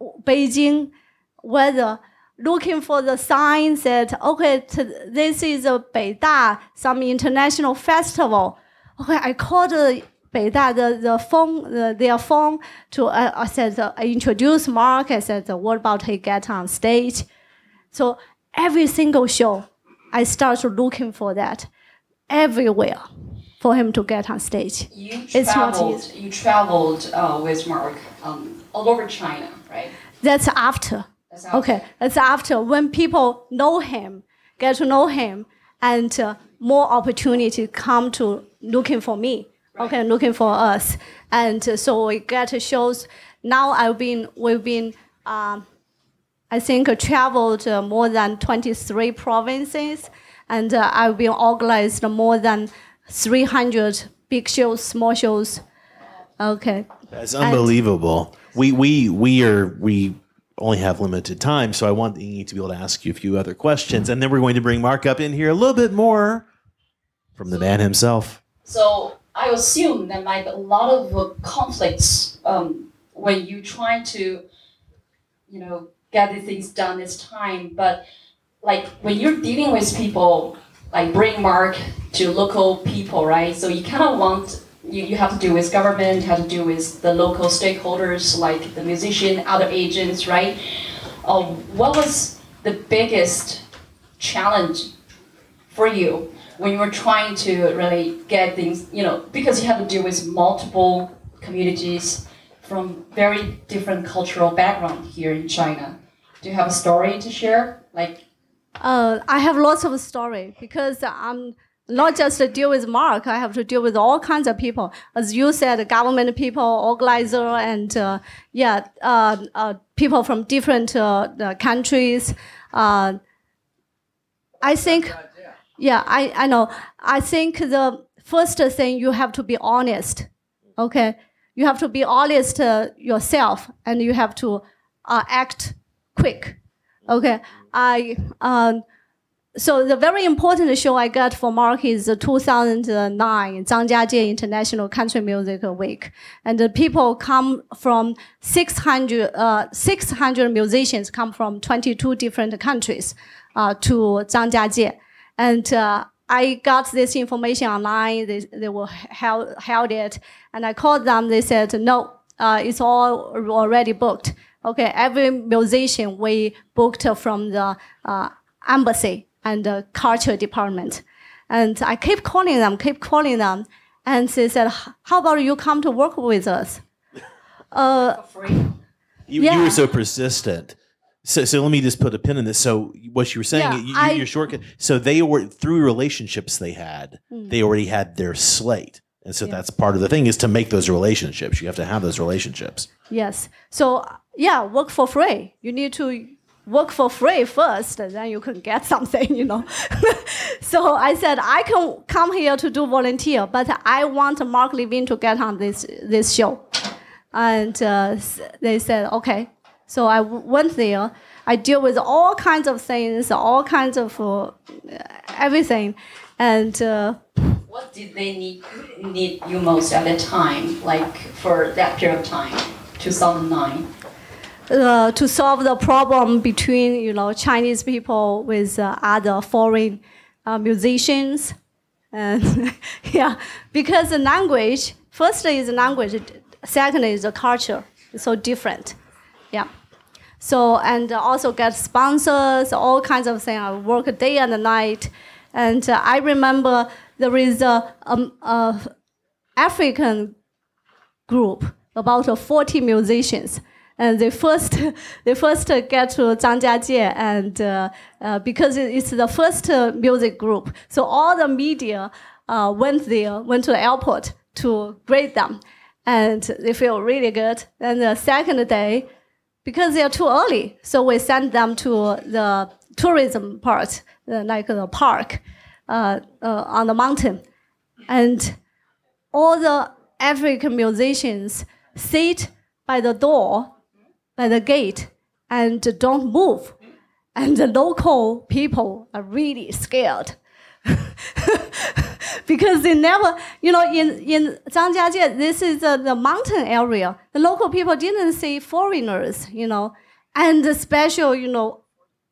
Beijing weather, looking for the signs that, okay, this is a Beida, some international festival. Okay, I called Beida, their phone to I said, introduce Mark. I said, what about he get on stage? So every single show, I started looking for that everywhere for him to get on stage. You traveled with Mark all over China, right? That's after. Okay, that's after, when people know him, get to know him, and more opportunity come to looking for me, right. Okay, looking for us, and so we get shows. Now we've been, I think, traveled more than 23 provinces, and I've been organized more than 300 big shows, small shows. Okay, that's unbelievable. And we only have limited time, so I want you to be able to ask you a few other questions, and then we're going to bring Mark up in here a little bit more from the man himself. So I assume that like a lot of conflicts when you try to, you know, get these things done this time, but like when you're dealing with people, like bring Mark to local people, right? So you kind of want. You have to do with government, you have to do with the local stakeholders, like the musician, other agents, right? What was the biggest challenge for you when you were trying to really get things, you know, because you have to do with multiple communities from very different cultural background here in China? Do you have a story to share? Like, I have lots of story because I'm not just to deal with Mark, I have to deal with all kinds of people. As you said, government people, organizer, and people from different countries. I think, yeah, I know. I think the first thing, you have to be honest, okay? You have to be honest yourself, and you have to act quick, okay? So the very important show I got for Mark is 2009 Zhangjiajie International Country Music Week, and the people come from 600 musicians come from 22 different countries to Zhangjiajie, and I got this information online. They were held it, and I called them. They said no, it's all already booked. Okay, every musician we booked from the embassy and the culture department. And I keep calling them. And they said, how about you come to work with us? You were so persistent. So let me just put a pin in this. So what you were saying, your shortcut. So they were, through relationships they had, they already had their slate. And so that's part of the thing is to make those relationships. You have to have those relationships. Yes. So work for free. You need to work for free first, and then you can get something, you know. So I said, I can come here to do volunteer, but I want Mark Levine to get on this show. And they said, okay. So I went there. I deal with all kinds of things, all kinds of everything. And what did they need you most at the time, like for that period of time, 2009? To solve the problem between, you know, Chinese people with other foreign musicians, and because the language, first is language, second is the culture, it's so different, So and also get sponsors, all kinds of things. I work day and night, and I remember there is a African group about 40 musicians. And they first get to Zhangjiajie, and because it's the first music group, so all the media went to the airport to greet them, and they feel really good. And the second day, because they are too early, so we send them to the tourism part, like the park on the mountain, and all the African musicians sit by the door, by the gate, and don't move. And the local people are really scared because they never, you know, in Zhangjiajie, this is the mountain area. The local people didn't see foreigners, you know, and the special, you know,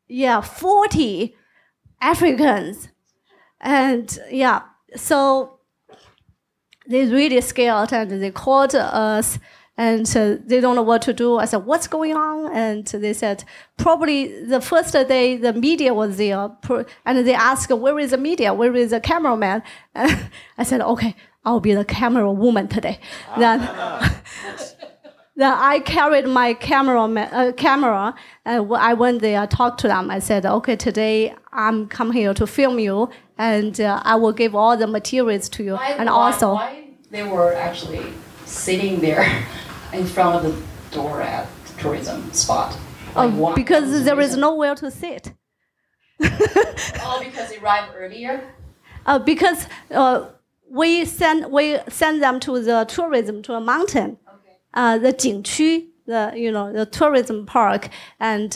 yeah, 40 Africans. And yeah, so they really scared and they called us. And they don't know what to do. I said, what's going on? And they said, probably the first day the media was there. And they asked, where is the media? Where is the cameraman? And I said, okay, I'll be the camera woman today. Then I carried my camera. And I went there, talked to them. I said, okay, today I'm come here to film you. And I will give all the materials to you. Why they were actually sitting there in front of the door at the tourism spot. Like because there is nowhere to sit. Oh, because they arrived earlier? Because we send them to the tourism, to a mountain. Okay. The Jingqu, the tourism park, and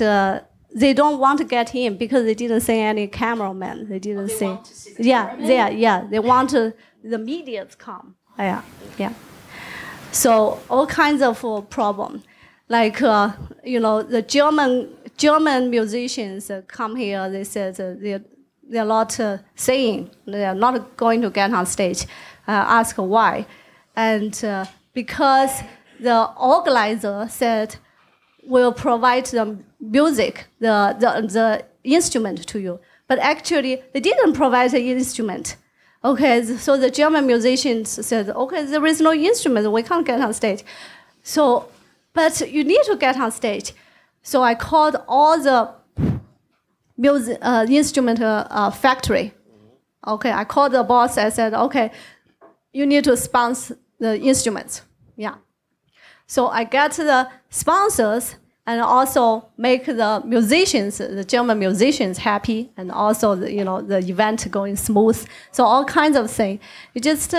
they don't want to get in because they didn't see any cameraman. They didn't see the cameraman? They want to, the media to come. Yeah. So all kinds of problem, like the German musicians come here. They said they're not singing. They are not going to get on stage. Ask why, and because the organizer said we'll provide the music, the instrument to you. But actually, they didn't provide the instrument. Okay, so the German musicians said, okay, there is no instrument, we can't get on stage. So, but you need to get on stage. So I called all the music, instrument factory. Okay, I called the boss, I said, okay, you need to sponsor the instruments. Yeah. So I got the sponsors and also make the musicians, the German musicians happy, and also the event going smooth. So all kinds of things. You just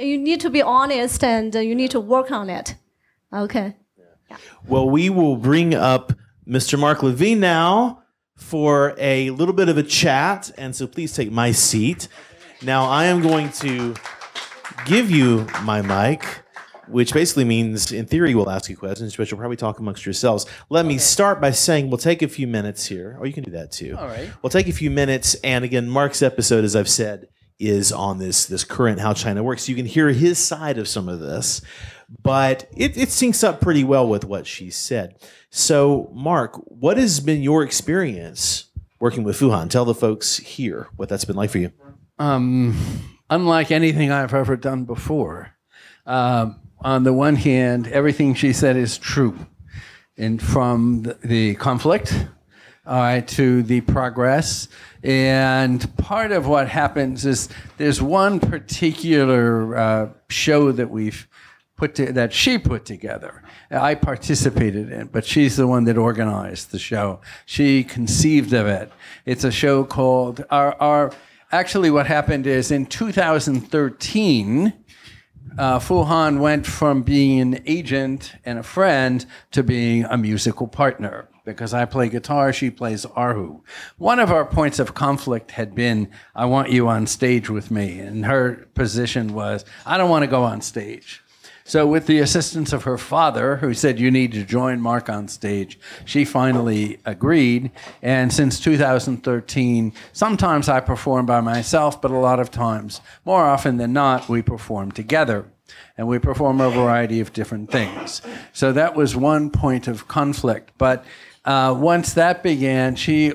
you need to be honest and you need to work on it. Okay. Yeah. Well, we will bring up Mr. Mark Levine now for a little bit of a chat, and so please take my seat. Now I am going to give you my mic, which basically means, in theory, we'll ask you questions, but you'll probably talk amongst yourselves. Let me start by saying we'll take a few minutes here. Oh, you can do that too. All right. We'll take a few minutes, and again, Mark's episode, as I've said, is on this current How China Works. You can hear his side of some of this, but it syncs up pretty well with what she said. So, Mark, what has been your experience working with Fu Han? Tell the folks here what that's been like for you. Unlike anything I've ever done before, on the one hand, everything she said is true, and from the conflict to the progress. And part of what happens is there's one particular show that she put together. I participated in, but she's the one that organized the show. She conceived of it. It's a show called Actually, what happened is in 2013. Fu Han went from being an agent and a friend to being a musical partner. Because I play guitar, she plays arhu. One of our points of conflict had been, I want you on stage with me. And her position was, I don't want to go on stage. So with the assistance of her father, who said, you need to join Mark on stage, she finally agreed. And since 2013, sometimes I perform by myself, but a lot of times, more often than not, we perform together. And we perform a variety of different things. So that was one point of conflict. But once that began, she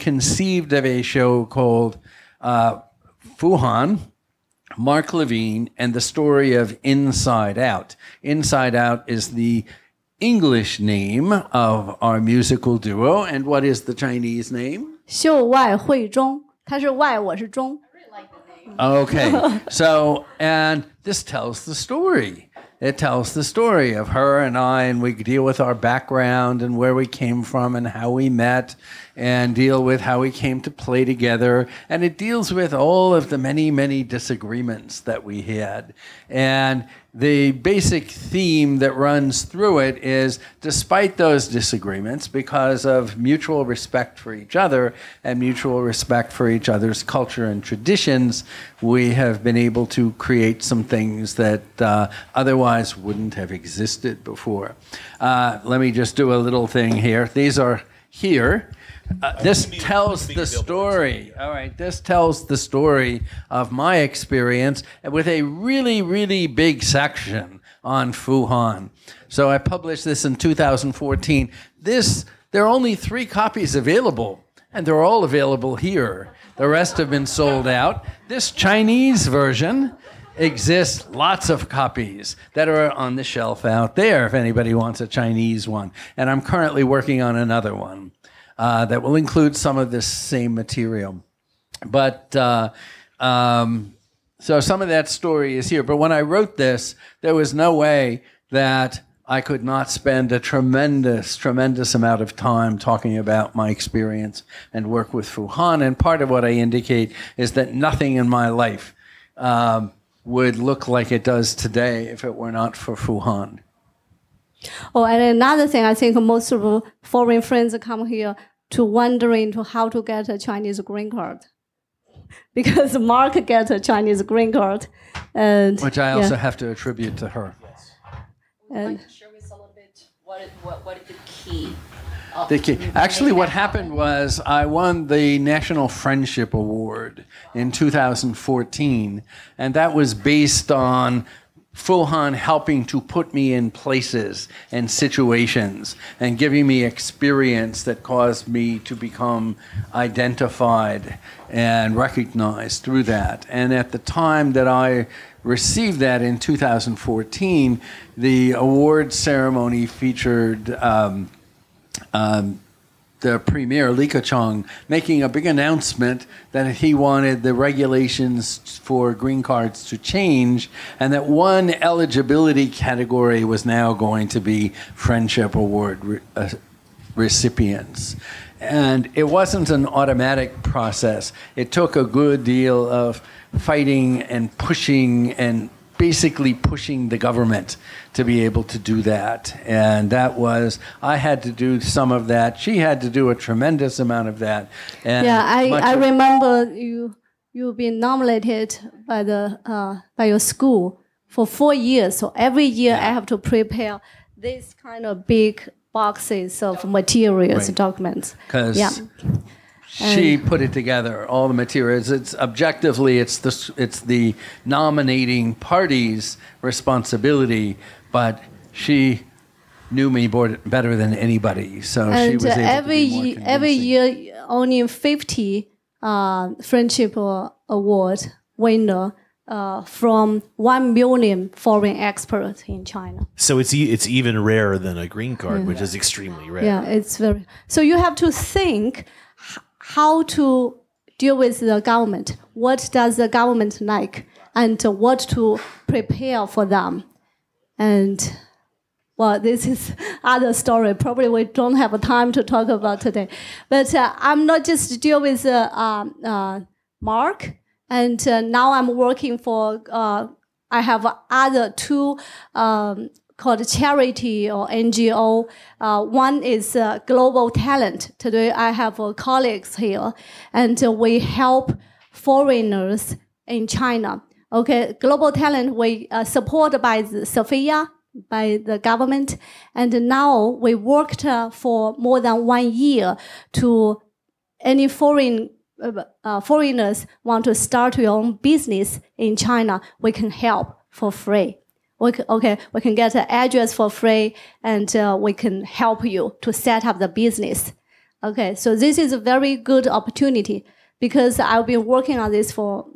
conceived of a show called Fu Han, Mark Levine, and the story of Inside Out. Inside Out is the English name of our musical duo. And what is the Chinese name? Xiu Wai Hui Zhong. 他是外, 我是中. I really like the name. Okay. So, and this tells the story. It tells the story of her and I, and we deal with our background and where we came from and how we met and deal with how we came to play together. And it deals with all of the many, many disagreements that we had. And the basic theme that runs through it is, despite those disagreements, because of mutual respect for each other and mutual respect for each other's culture and traditions, we have been able to create some things that otherwise wouldn't have existed before. Let me just do a little thing here. These are here. This tells the story. All right, this tells the story of my experience with a really, really big section on Fu Han. So I published this in 2014. There are only 3 copies available, and they're all available here. The rest have been sold out. This Chinese version exists, lots of copies that are on the shelf out there if anybody wants a Chinese one. And I'm currently working on another one that will include some of this same material. But so some of that story is here. But when I wrote this, there was no way that I could not spend a tremendous, tremendous amount of time talking about my experience and work with Fu Han. And part of what I indicate is that nothing in my life would look like it does today if it were not for Fu Han. Oh, and another thing, I think most of foreign friends come here to wondering how to get a Chinese green card, because Mark gets a Chinese green card, and which I also have to attribute to her. Yes. And would you share with us a little bit what is the key? The key. Actually, what happened was I won the National Friendship Award in 2014, and that was based on Fu Han helping to put me in places and situations and giving me experience that caused me to become identified and recognized through that. And at the time that I received that in 2014, the award ceremony featured the premier, Li Keqiang, making a big announcement that he wanted the regulations for green cards to change, and that one eligibility category was now going to be Friendship Award recipients. And it wasn't an automatic process. It took a good deal of fighting and pushing and basically pushing the government to be able to do that. And that was, I had to do some of that. She had to do a tremendous amount of that. And yeah, I remember you've been nominated by the by your school for 4 years. So every year I have to prepare this kind of big boxes of materials, right, documents. She put it together, all the materials. It's objectively, it's the nominating party's responsibility, but she knew me better than anybody, so she was able to be more convincing. Every year, only 50 Friendship Award winner from 1 million foreign experts in China. So it's even rarer than a green card, which is extremely rare. Yeah, it's very. So you have to think how to deal with the government. What does the government like, and what to prepare for them? And well, this is other story. Probably we don't have time to talk about today. But I'm not just deal with Mark, and now I'm working for. I have other 2 called charity or NGO. One is Global Talent. Today I have colleagues here, and we help foreigners in China. Okay, Global Talent we support by the Sophia, by the government, and now we worked for more than 1 year to any foreigners want to start your own business in China. We can help for free. We can get an address for free, and we can help you to set up the business. Okay, so this is a very good opportunity because I've been working on this for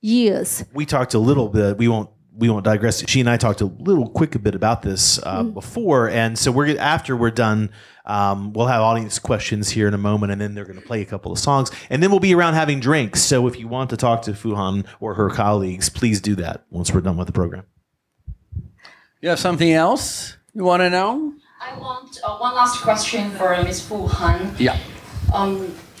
years. We talked a little bit. We won't digress. She and I talked a bit about this before, and so after we're done, we'll have audience questions here in a moment, and then they're going to play a couple of songs, and then we'll be around having drinks. So if you want to talk to Fu Han or her colleagues, please do that once we're done with the program. You have something else you want to know? I want one last question for Ms. Fu Han. Yeah.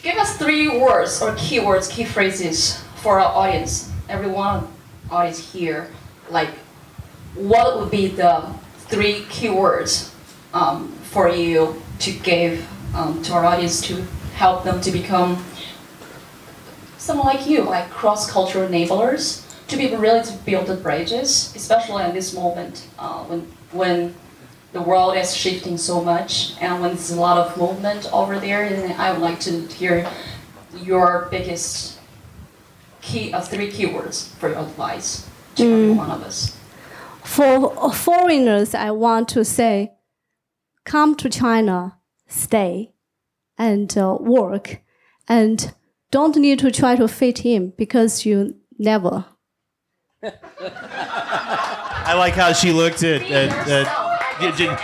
Give us three words or keywords, key phrases for our audience. Everyone audience here, like, what would be the three keywords for you to give to our audience to help them to become someone like you, like cross-cultural enablers, to be really to build the bridges, especially in this moment when the world is shifting so much and when there's a lot of movement over there. And I would like to hear your biggest key of three keywords for your advice to every one of us. For foreigners, I want to say, come to China, stay and work, and don't need to try to fit in because you never. I like how she looked at did you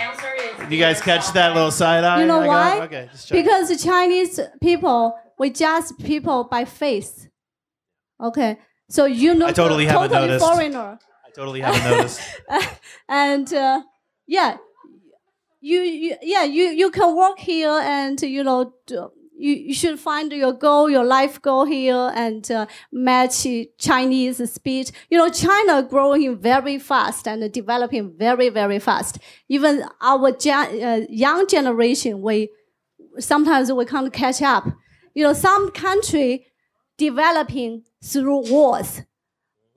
guys catch that little side eye? You know why? Okay, because the Chinese people, we judge people by face. Okay, so you know, totally foreigner. I totally haven't noticed. And yeah, you can work here, and you know, you should find your goal, your life goal here, and match Chinese speed. You know, China growing very fast and developing very, very fast. Even our young generation, sometimes we can't catch up. You know, some country developing through wars,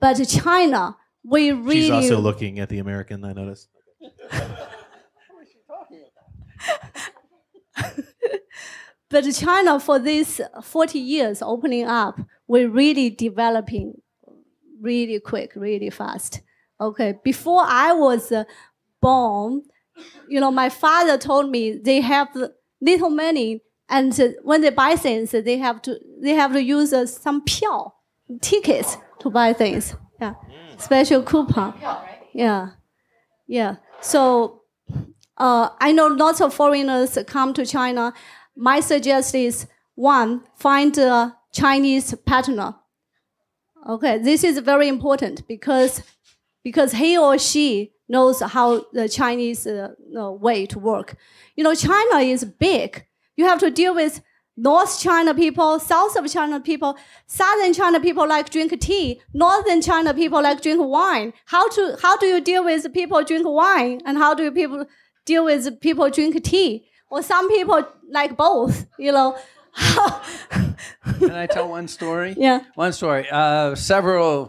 but China, we really. She's also looking at the American, I noticed. What is she talking about? But China, for these 40 years opening up, we're really developing really quick, really fast. Okay, before I was born, you know, my father told me they have little money, and when they buy things, they have to use some piao tickets to buy things. Yeah, special coupon. Yeah, yeah. So I know lots of foreigners come to China. My suggestion is, one, find a Chinese partner. Okay, this is very important because he or she knows how the Chinese way to work. You know, China is big. You have to deal with North China people, South of China people. Southern China people like drink tea. Northern China people like drink wine. How do you deal with people drink wine, and how do you deal with people drink tea? Or some people like both, you know. Can I tell one story? Yeah. One story.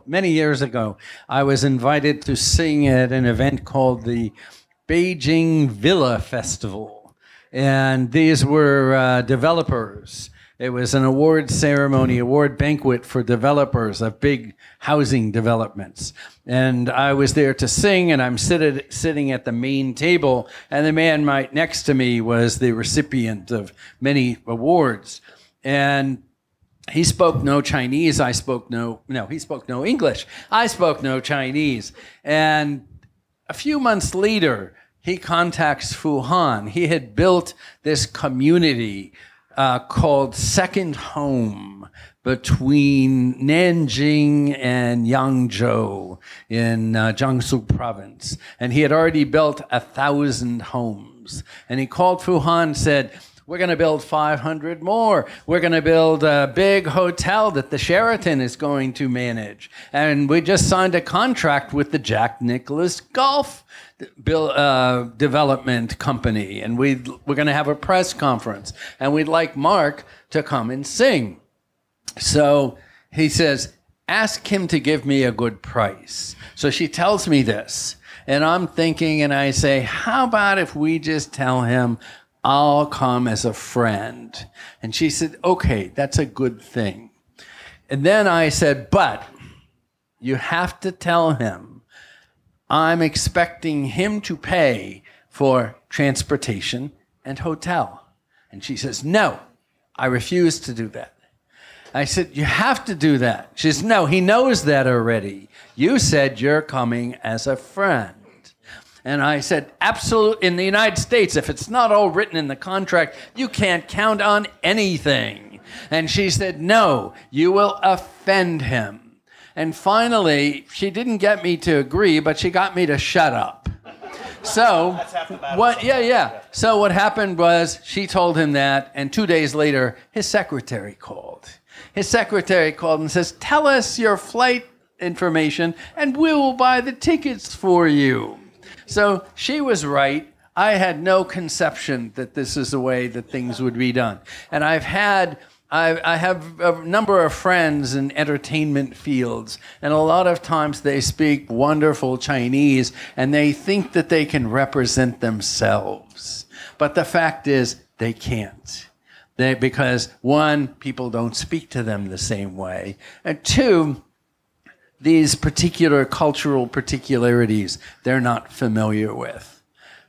Many years ago, I was invited to sing at an event called the Beijing Villa Festival. And these were developers. It was an award ceremony, award banquet for developers of big housing developments. And I was there to sing, and I'm sitting at the main table, and the man next to me was the recipient of many awards. And he spoke no Chinese. He spoke no English. I spoke no Chinese. And a few months later, he contacts Fu Han. He had built this community called Second Home between Nanjing and Yangzhou in Jiangsu province. And he had already built 1,000 homes. And he called Fu Han and said, we're going to build 500 more. We're going to build a big hotel that the Sheraton is going to manage. And we just signed a contract with the Jack Nicklaus Golf Development Company. And we're going to have a press conference. And we'd like Mark to come and sing. So he says, ask him to give me a good price. So she tells me this. And I'm thinking, and I say, how about if we just tell him, I'll come as a friend. And she said, okay, that's a good thing. And then I said, but you have to tell him I'm expecting him to pay for transportation and hotel. And she says, no, I refuse to do that. I said, you have to do that. She says, no, he knows that already. You said you're coming as a friend. And I said, absolutely, in the United States, if it's not all written in the contract, you can't count on anything. And she said, no, you will offend him. And finally, she didn't get me to agree, but she got me to shut up. So that's half the battle. So what happened was she told him that, and 2 days later, his secretary called. His secretary called and says, "Tell us your flight information, and we will buy the tickets for you." So she was right. I had no conception that this is the way that things would be done. And I have a number of friends in entertainment fields, and a lot of times they speak wonderful Chinese, and they think that they can represent themselves. But the fact is, they can't. Because one, people don't speak to them the same way, and two, these particular cultural particularities they're not familiar with.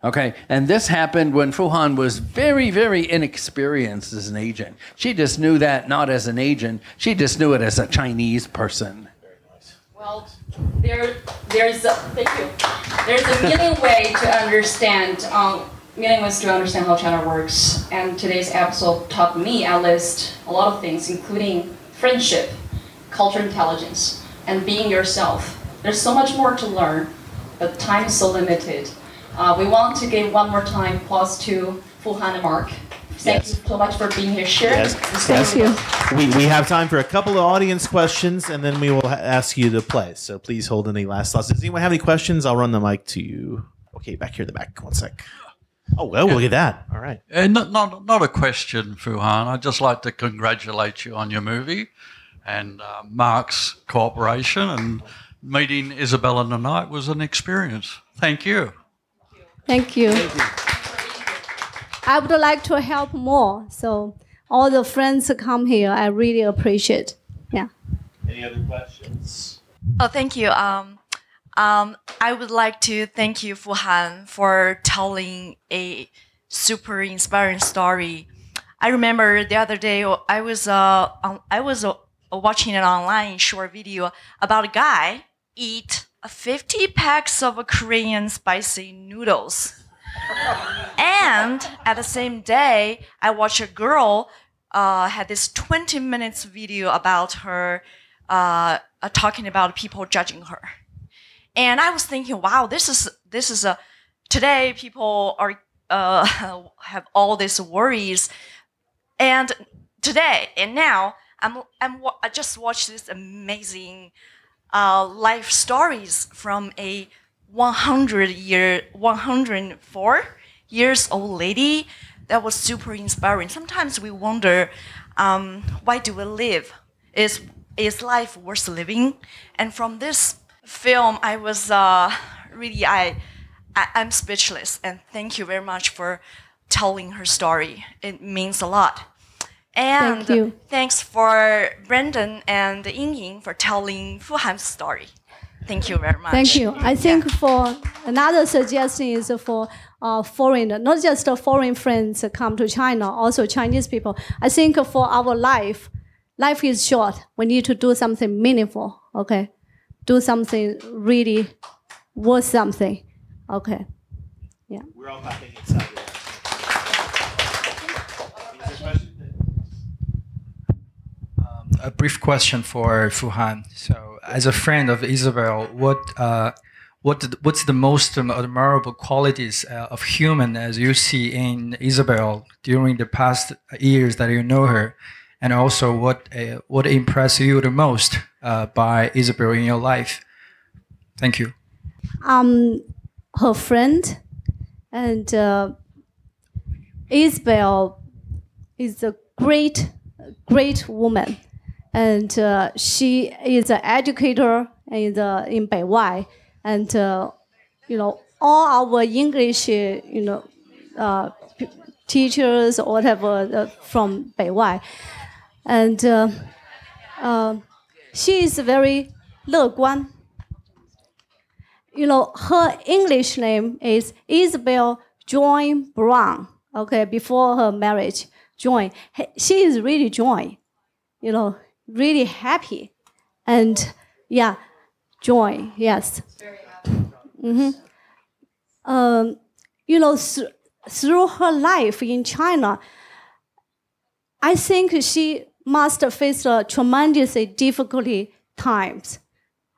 Okay, and this happened when Fu Han was very, very inexperienced as an agent. She just knew that not as an agent. She just knew it as a Chinese person. Very nice. Well, there's a million ways to understand. Million ways to understand how China works. And today's episode taught me at least a lot of things, including friendship, cultural intelligence, and being yourself. There's so much more to learn, but time is so limited. We want to give one more time applause to Fu Han and Mark. Thank you so much for being here. Thank you. We have time for a couple of audience questions, and then we will ask you to play. So please hold any last slots. Does anyone have any questions? I'll run the mic to you. Okay, back here in the back. One sec. Oh, well, look at that. All right. Not a question, Fu Han. I'd just like to congratulate you on your movie and Mark's cooperation. And meeting Isabella tonight was an experience. Thank you. Thank you. Thank you. I would like to help more. So all the friends who come here, I really appreciate. Yeah. Any other questions? Oh, thank you. I would like to thank you, Fu Han, for telling a super inspiring story. I remember the other day I was watching an online short video about a guy eat 50 packs of Korean spicy noodles. And at the same day, I watched a girl had this 20 minutes video about her talking about people judging her. And I was thinking, wow, this is today people are have all these worries. And today and now I just watched this amazing life stories from a 104 years old lady that was super inspiring. Sometimes we wonder, why do we live? Is life worth living? And from this film, I was really, I'm speechless. And thank you very much for telling her story. It means a lot. And thank you. Thanks for Brendan and Yingying for telling Fu Han's story. Thank you very much. Thank you. I think for another suggestion is for foreigner, not just foreign friends come to China, also Chinese people. I think for our life is short. We need to do something meaningful. Okay, do something really worth something. Okay, yeah. We're all clapping inside. A brief question for Fu Han. So, as a friend of Isabel, what's the most admirable qualities of human as you see in Isabel during the past years that you know her, and also what impressed you the most by Isabel in your life? Thank you. Her friend, and Isabel is a great woman. And she is an educator in Beiwai, and you know, all our English teachers or whatever from Beiwai, and she is very 乐观. You know, her English name is Isabel Joy Brown. Okay, before her marriage, Joy. She is really joy. You know. Really happy, and yeah, joy. Yes. You know, through her life in China, I think she must have faced tremendously difficult times.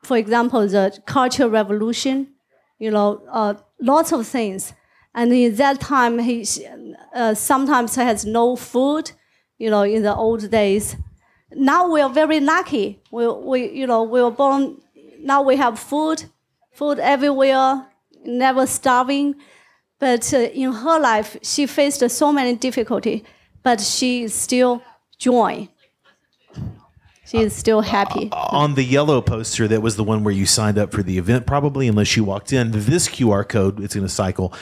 For example, the Cultural Revolution. You know, lots of things. And in that time, he sometimes has no food, you know, in the old days. Now we are very lucky. We were born, now we have food everywhere, never starving. But in her life, she faced so many difficulties, but she is still joy. She is still happy. On the yellow poster, that was the one where you signed up for the event, probably, unless you walked in. This QR code, it's going to cycle.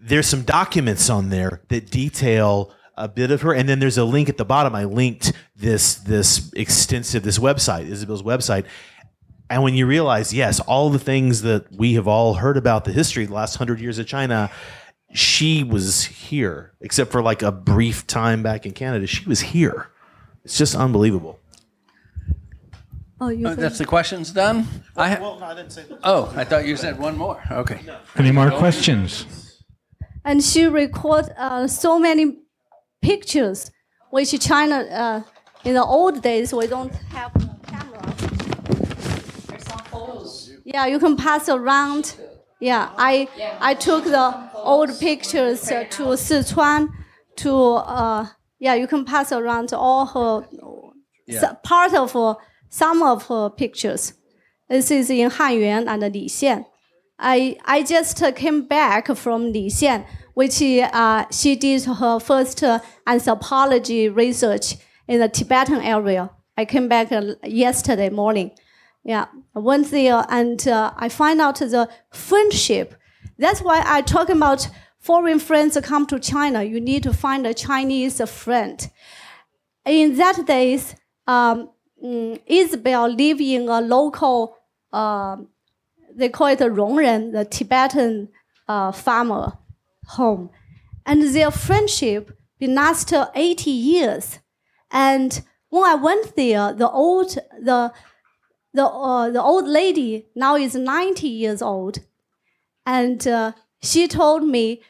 There's some documents on there that detail a bit of her, and then there's a link at the bottom. I linked this website, Isabel's website. And when you realize, yes, all the things that we have all heard about the history, the last 100 years of China, she was here, except for like a brief time back in Canada. She was here. It's just unbelievable. Oh, that's the questions done? Well, no, I didn't say that. Oh, I thought you said one more. Okay. No. Any more questions? And she recorded so many pictures, which China, in the old days, we don't have cameras. There's some photos. Yeah, you can pass around. Yeah, I took the old pictures to Sichuan. Yeah, you can pass around all her, part of her. Some of her pictures. This is in Han Yuan and Li Xian. I just came back from Li Xian, which she did her first anthropology research in the Tibetan area. I came back yesterday morning. Yeah, I went there and I find out the friendship. That's why I talk about foreign friends come to China. You need to find a Chinese friend. In that days, Isabel lived in a local, they call it a Rongren, the Tibetan farmer home. And their friendship lasted 80 years. And when I went there, the old lady now is 90 years old. And she told me,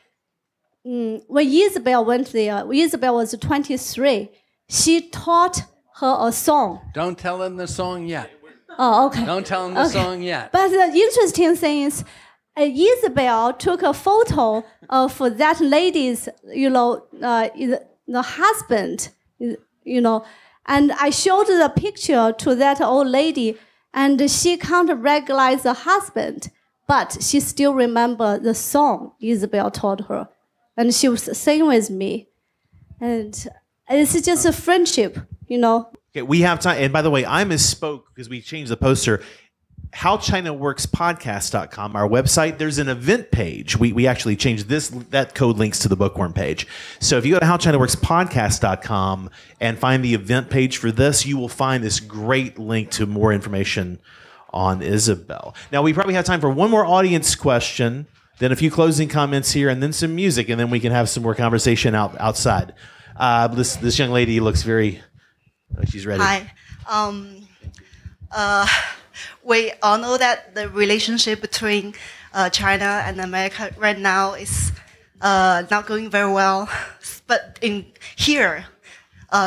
when Isabel went there, Isabel was 23, she taught her a song. Don't tell him the song yet. Oh, okay. Don't tell him the song yet. But the interesting thing is, Isabel took a photo of that lady's, you know, the husband, you know, and I showed the picture to that old lady, and she can't recognize the husband, but she still remember the song Isabel taught her, and she was singing with me, and it's just a friendship. You know. Okay, we have time. And by the way, I misspoke because we changed the poster. HowChinaWorksPodcast.com, our website, there's an event page. We actually changed this. That code links to the Bookworm page. So if you go to HowChinaWorksPodcast.com and find the event page for this, you will find this great link to more information on Isabel. Now, we probably have time for one more audience question, then a few closing comments here, and then some music, and then we can have some more conversation outside. This young lady looks very... She's ready. Hi. We all know that the relationship between China and America right now is not going very well. But in here,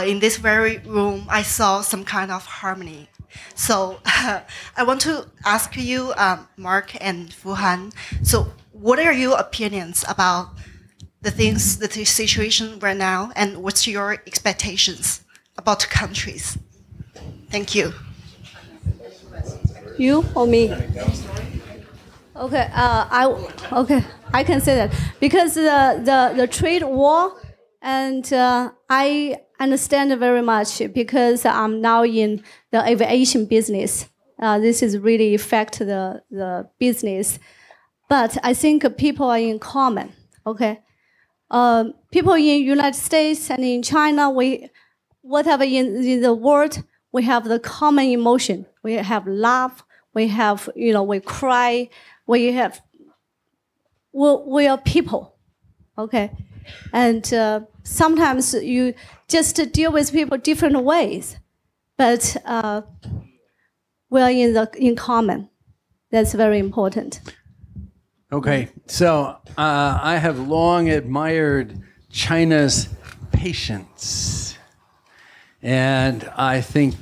in this very room, I saw some kind of harmony. So I want to ask you, Mark and Fu Han, so what are your opinions about the things, the situation right now, and what's your expectations about countries? Thank you. You or me? Okay, I can say that because the trade war, and I understand very much because I'm now in the aviation business. This is really affect the business, but I think people are in common. Okay, people in United States and in China, whatever in the world, we have the common emotion. We have love. We have, you know, we cry. We have, we are people, okay? And sometimes you just deal with people different ways, but we are in common. That's very important. Okay, so I have long admired China's patience. And I think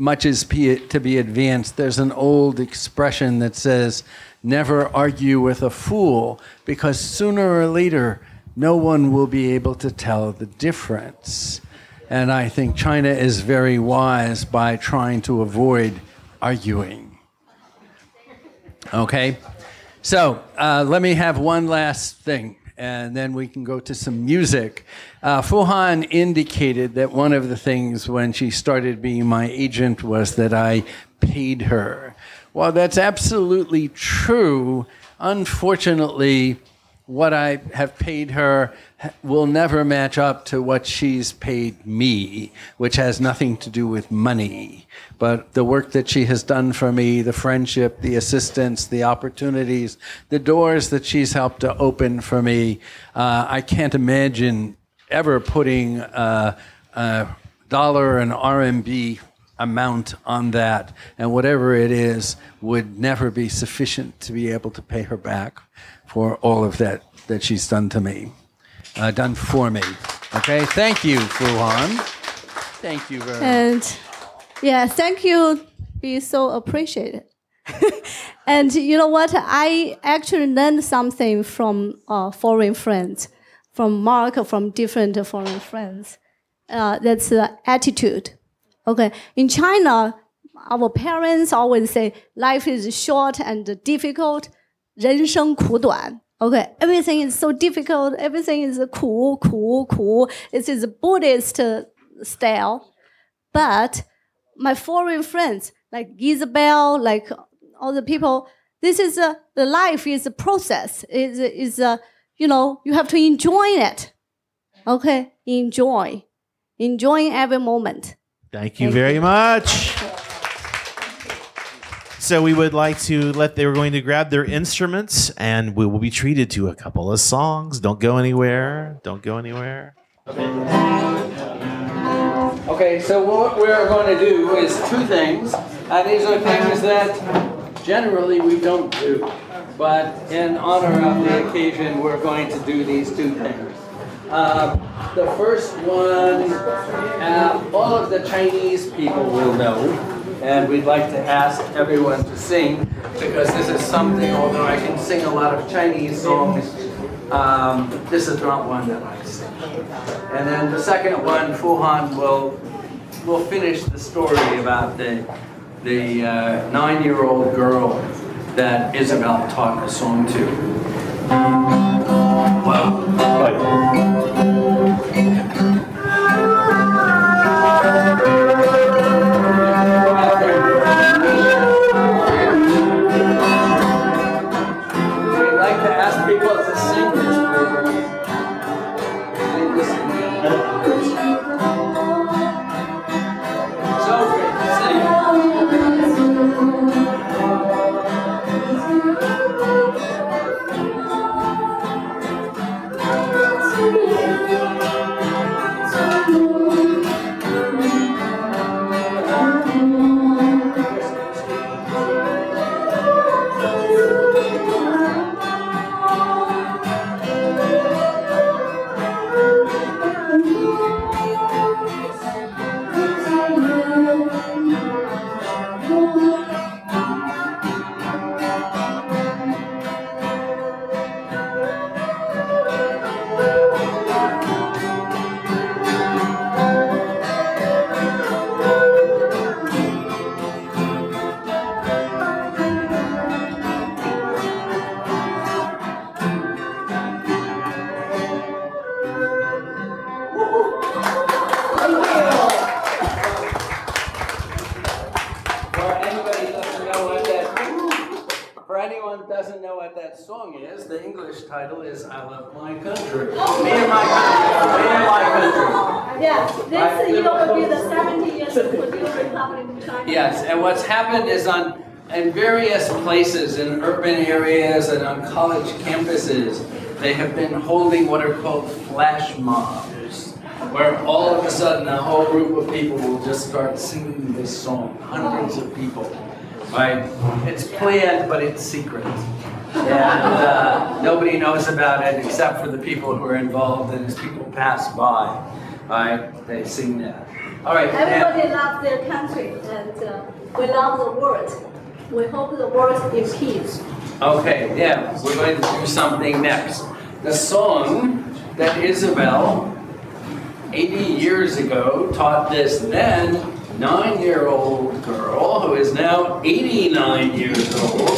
much is to be advanced. There's an old expression that says, never argue with a fool, because sooner or later, no one will be able to tell the difference. And I think China is very wise by trying to avoid arguing. Okay? So let me have one last thing, and then we can go to some music. Fu Han indicated that one of the things when she started being my agent was that I paid her. While that's absolutely true, unfortunately, what I have paid her will never match up to what she's paid me, which has nothing to do with money. But the work that she has done for me, the friendship, the assistance, the opportunities, the doors that she's helped to open for me, I can't imagine ever putting a dollar and RMB amount on that. And whatever it is would never be sufficient to be able to pay her back for all of that she's done to me, done for me. Okay, thank you, Fu Han. Thank you very much. Yeah, thank you. We so appreciate it. And you know what? I actually learned something from foreign friends, from Mark, from different foreign friends. That's the attitude. Okay, in China, our parents always say life is short and difficult. 人生苦短. Okay, everything is so difficult. Everything is 苦, 苦, 苦. It is Buddhist style. But my foreign friends, like Isabel, like all the people, this is the life is a process. You know, you have to enjoy it. Okay, enjoy, enjoying every moment. Thank you very much. So we would like to they were going to grab their instruments, and we will be treated to a couple of songs. Don't go anywhere. Don't go anywhere. Okay, so what we're going to do is two things. These are things that generally we don't do, but in honor of the occasion, we're going to do these two things. The first one, all of the Chinese people will know. And we'd like to ask everyone to sing, because this is something, although I can sing a lot of Chinese songs, this is not one that I sing. And then the second one, Fu Han will finish the story about the 9-year-old girl that Isabel taught a song to. Wow. In various places, in urban areas and on college campuses, they have been holding what are called flash mobs, where all of a sudden a whole group of people will just start singing this song, hundreds of people, right? It's planned, but it's secret. And nobody knows about it except for the people who are involved, and as people pass by, right, they sing that. All right. Everybody loves their country, and we love the world. We hope the world is peace. Okay, yeah, we're going to do something next. The song that Isabel, 80 years ago, taught this then 9-year-old girl, who is now 89 years old,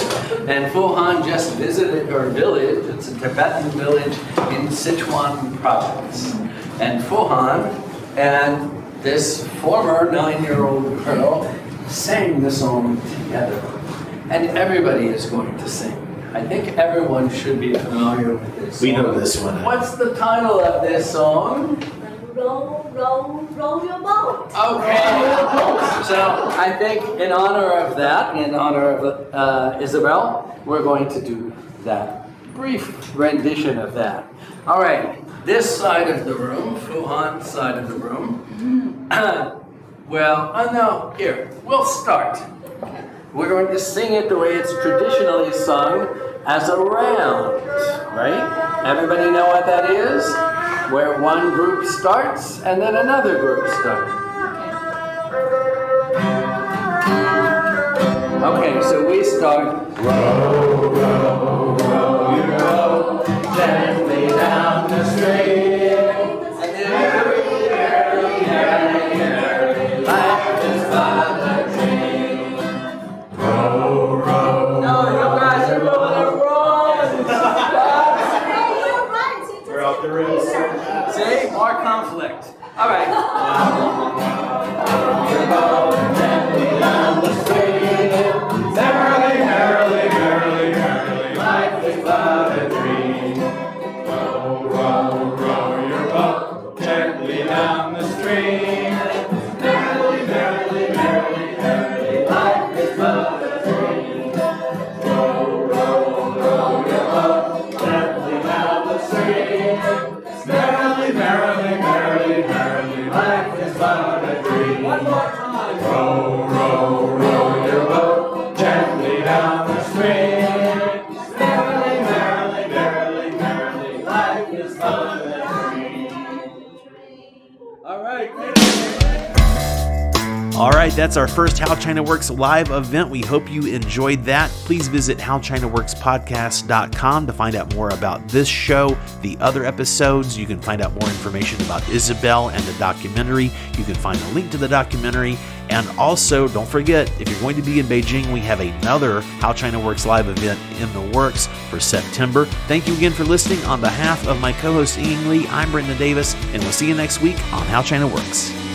and Fu Han just visited her village. It's a Tibetan village in Sichuan province. And Fu Han and this former 9-year-old girl sang the song together. And everybody is going to sing. I think everyone should be familiar with this song. We know this one. What's the title of this song? Roll, roll, roll your boat. Okay. So I think in honor of that, in honor of Isabel, we're going to do that brief rendition of that. All right. This side of the room, Fu Han's side of the room. Well, oh no, here, we'll start. We're going to sing it the way it's traditionally sung, as a round, right? Everybody know what that is? Where one group starts and then another group starts. Okay, so we start. Row, row, row your boat gently down the stream. And every, every, life is but a dream. Row, row. No, you guys are rolling wrong. You're right. We're out the room. See? More conflict. All right. Row, row, your boat gently down the stream. Merrily, merrily, merrily, merrily, life is but a dream. Row, row, row your boat gently down the stream. Merrily, merrily, merrily, merrily, life is but a dream. Row, row, row your boat gently down the stream. Merrily, merrily, merrily, merrily, life is but a dream. One more time. Row, row, row your boat gently down the stream. Merrily, merrily, merrily, merrily, life is but a dream. All right. All right, that's our first How China Works live event. We hope you enjoyed that. Please visit howchinaworkspodcast.com to find out more about this show, the other episodes. You can find out more information about Isabel and the documentary. You can find a link to the documentary. And also, don't forget, if you're going to be in Beijing, we have another How China Works live event in the works for September. Thank you again for listening. On behalf of my co-host, Yingying Li, I'm Brendan Davis, and we'll see you next week on How China Works.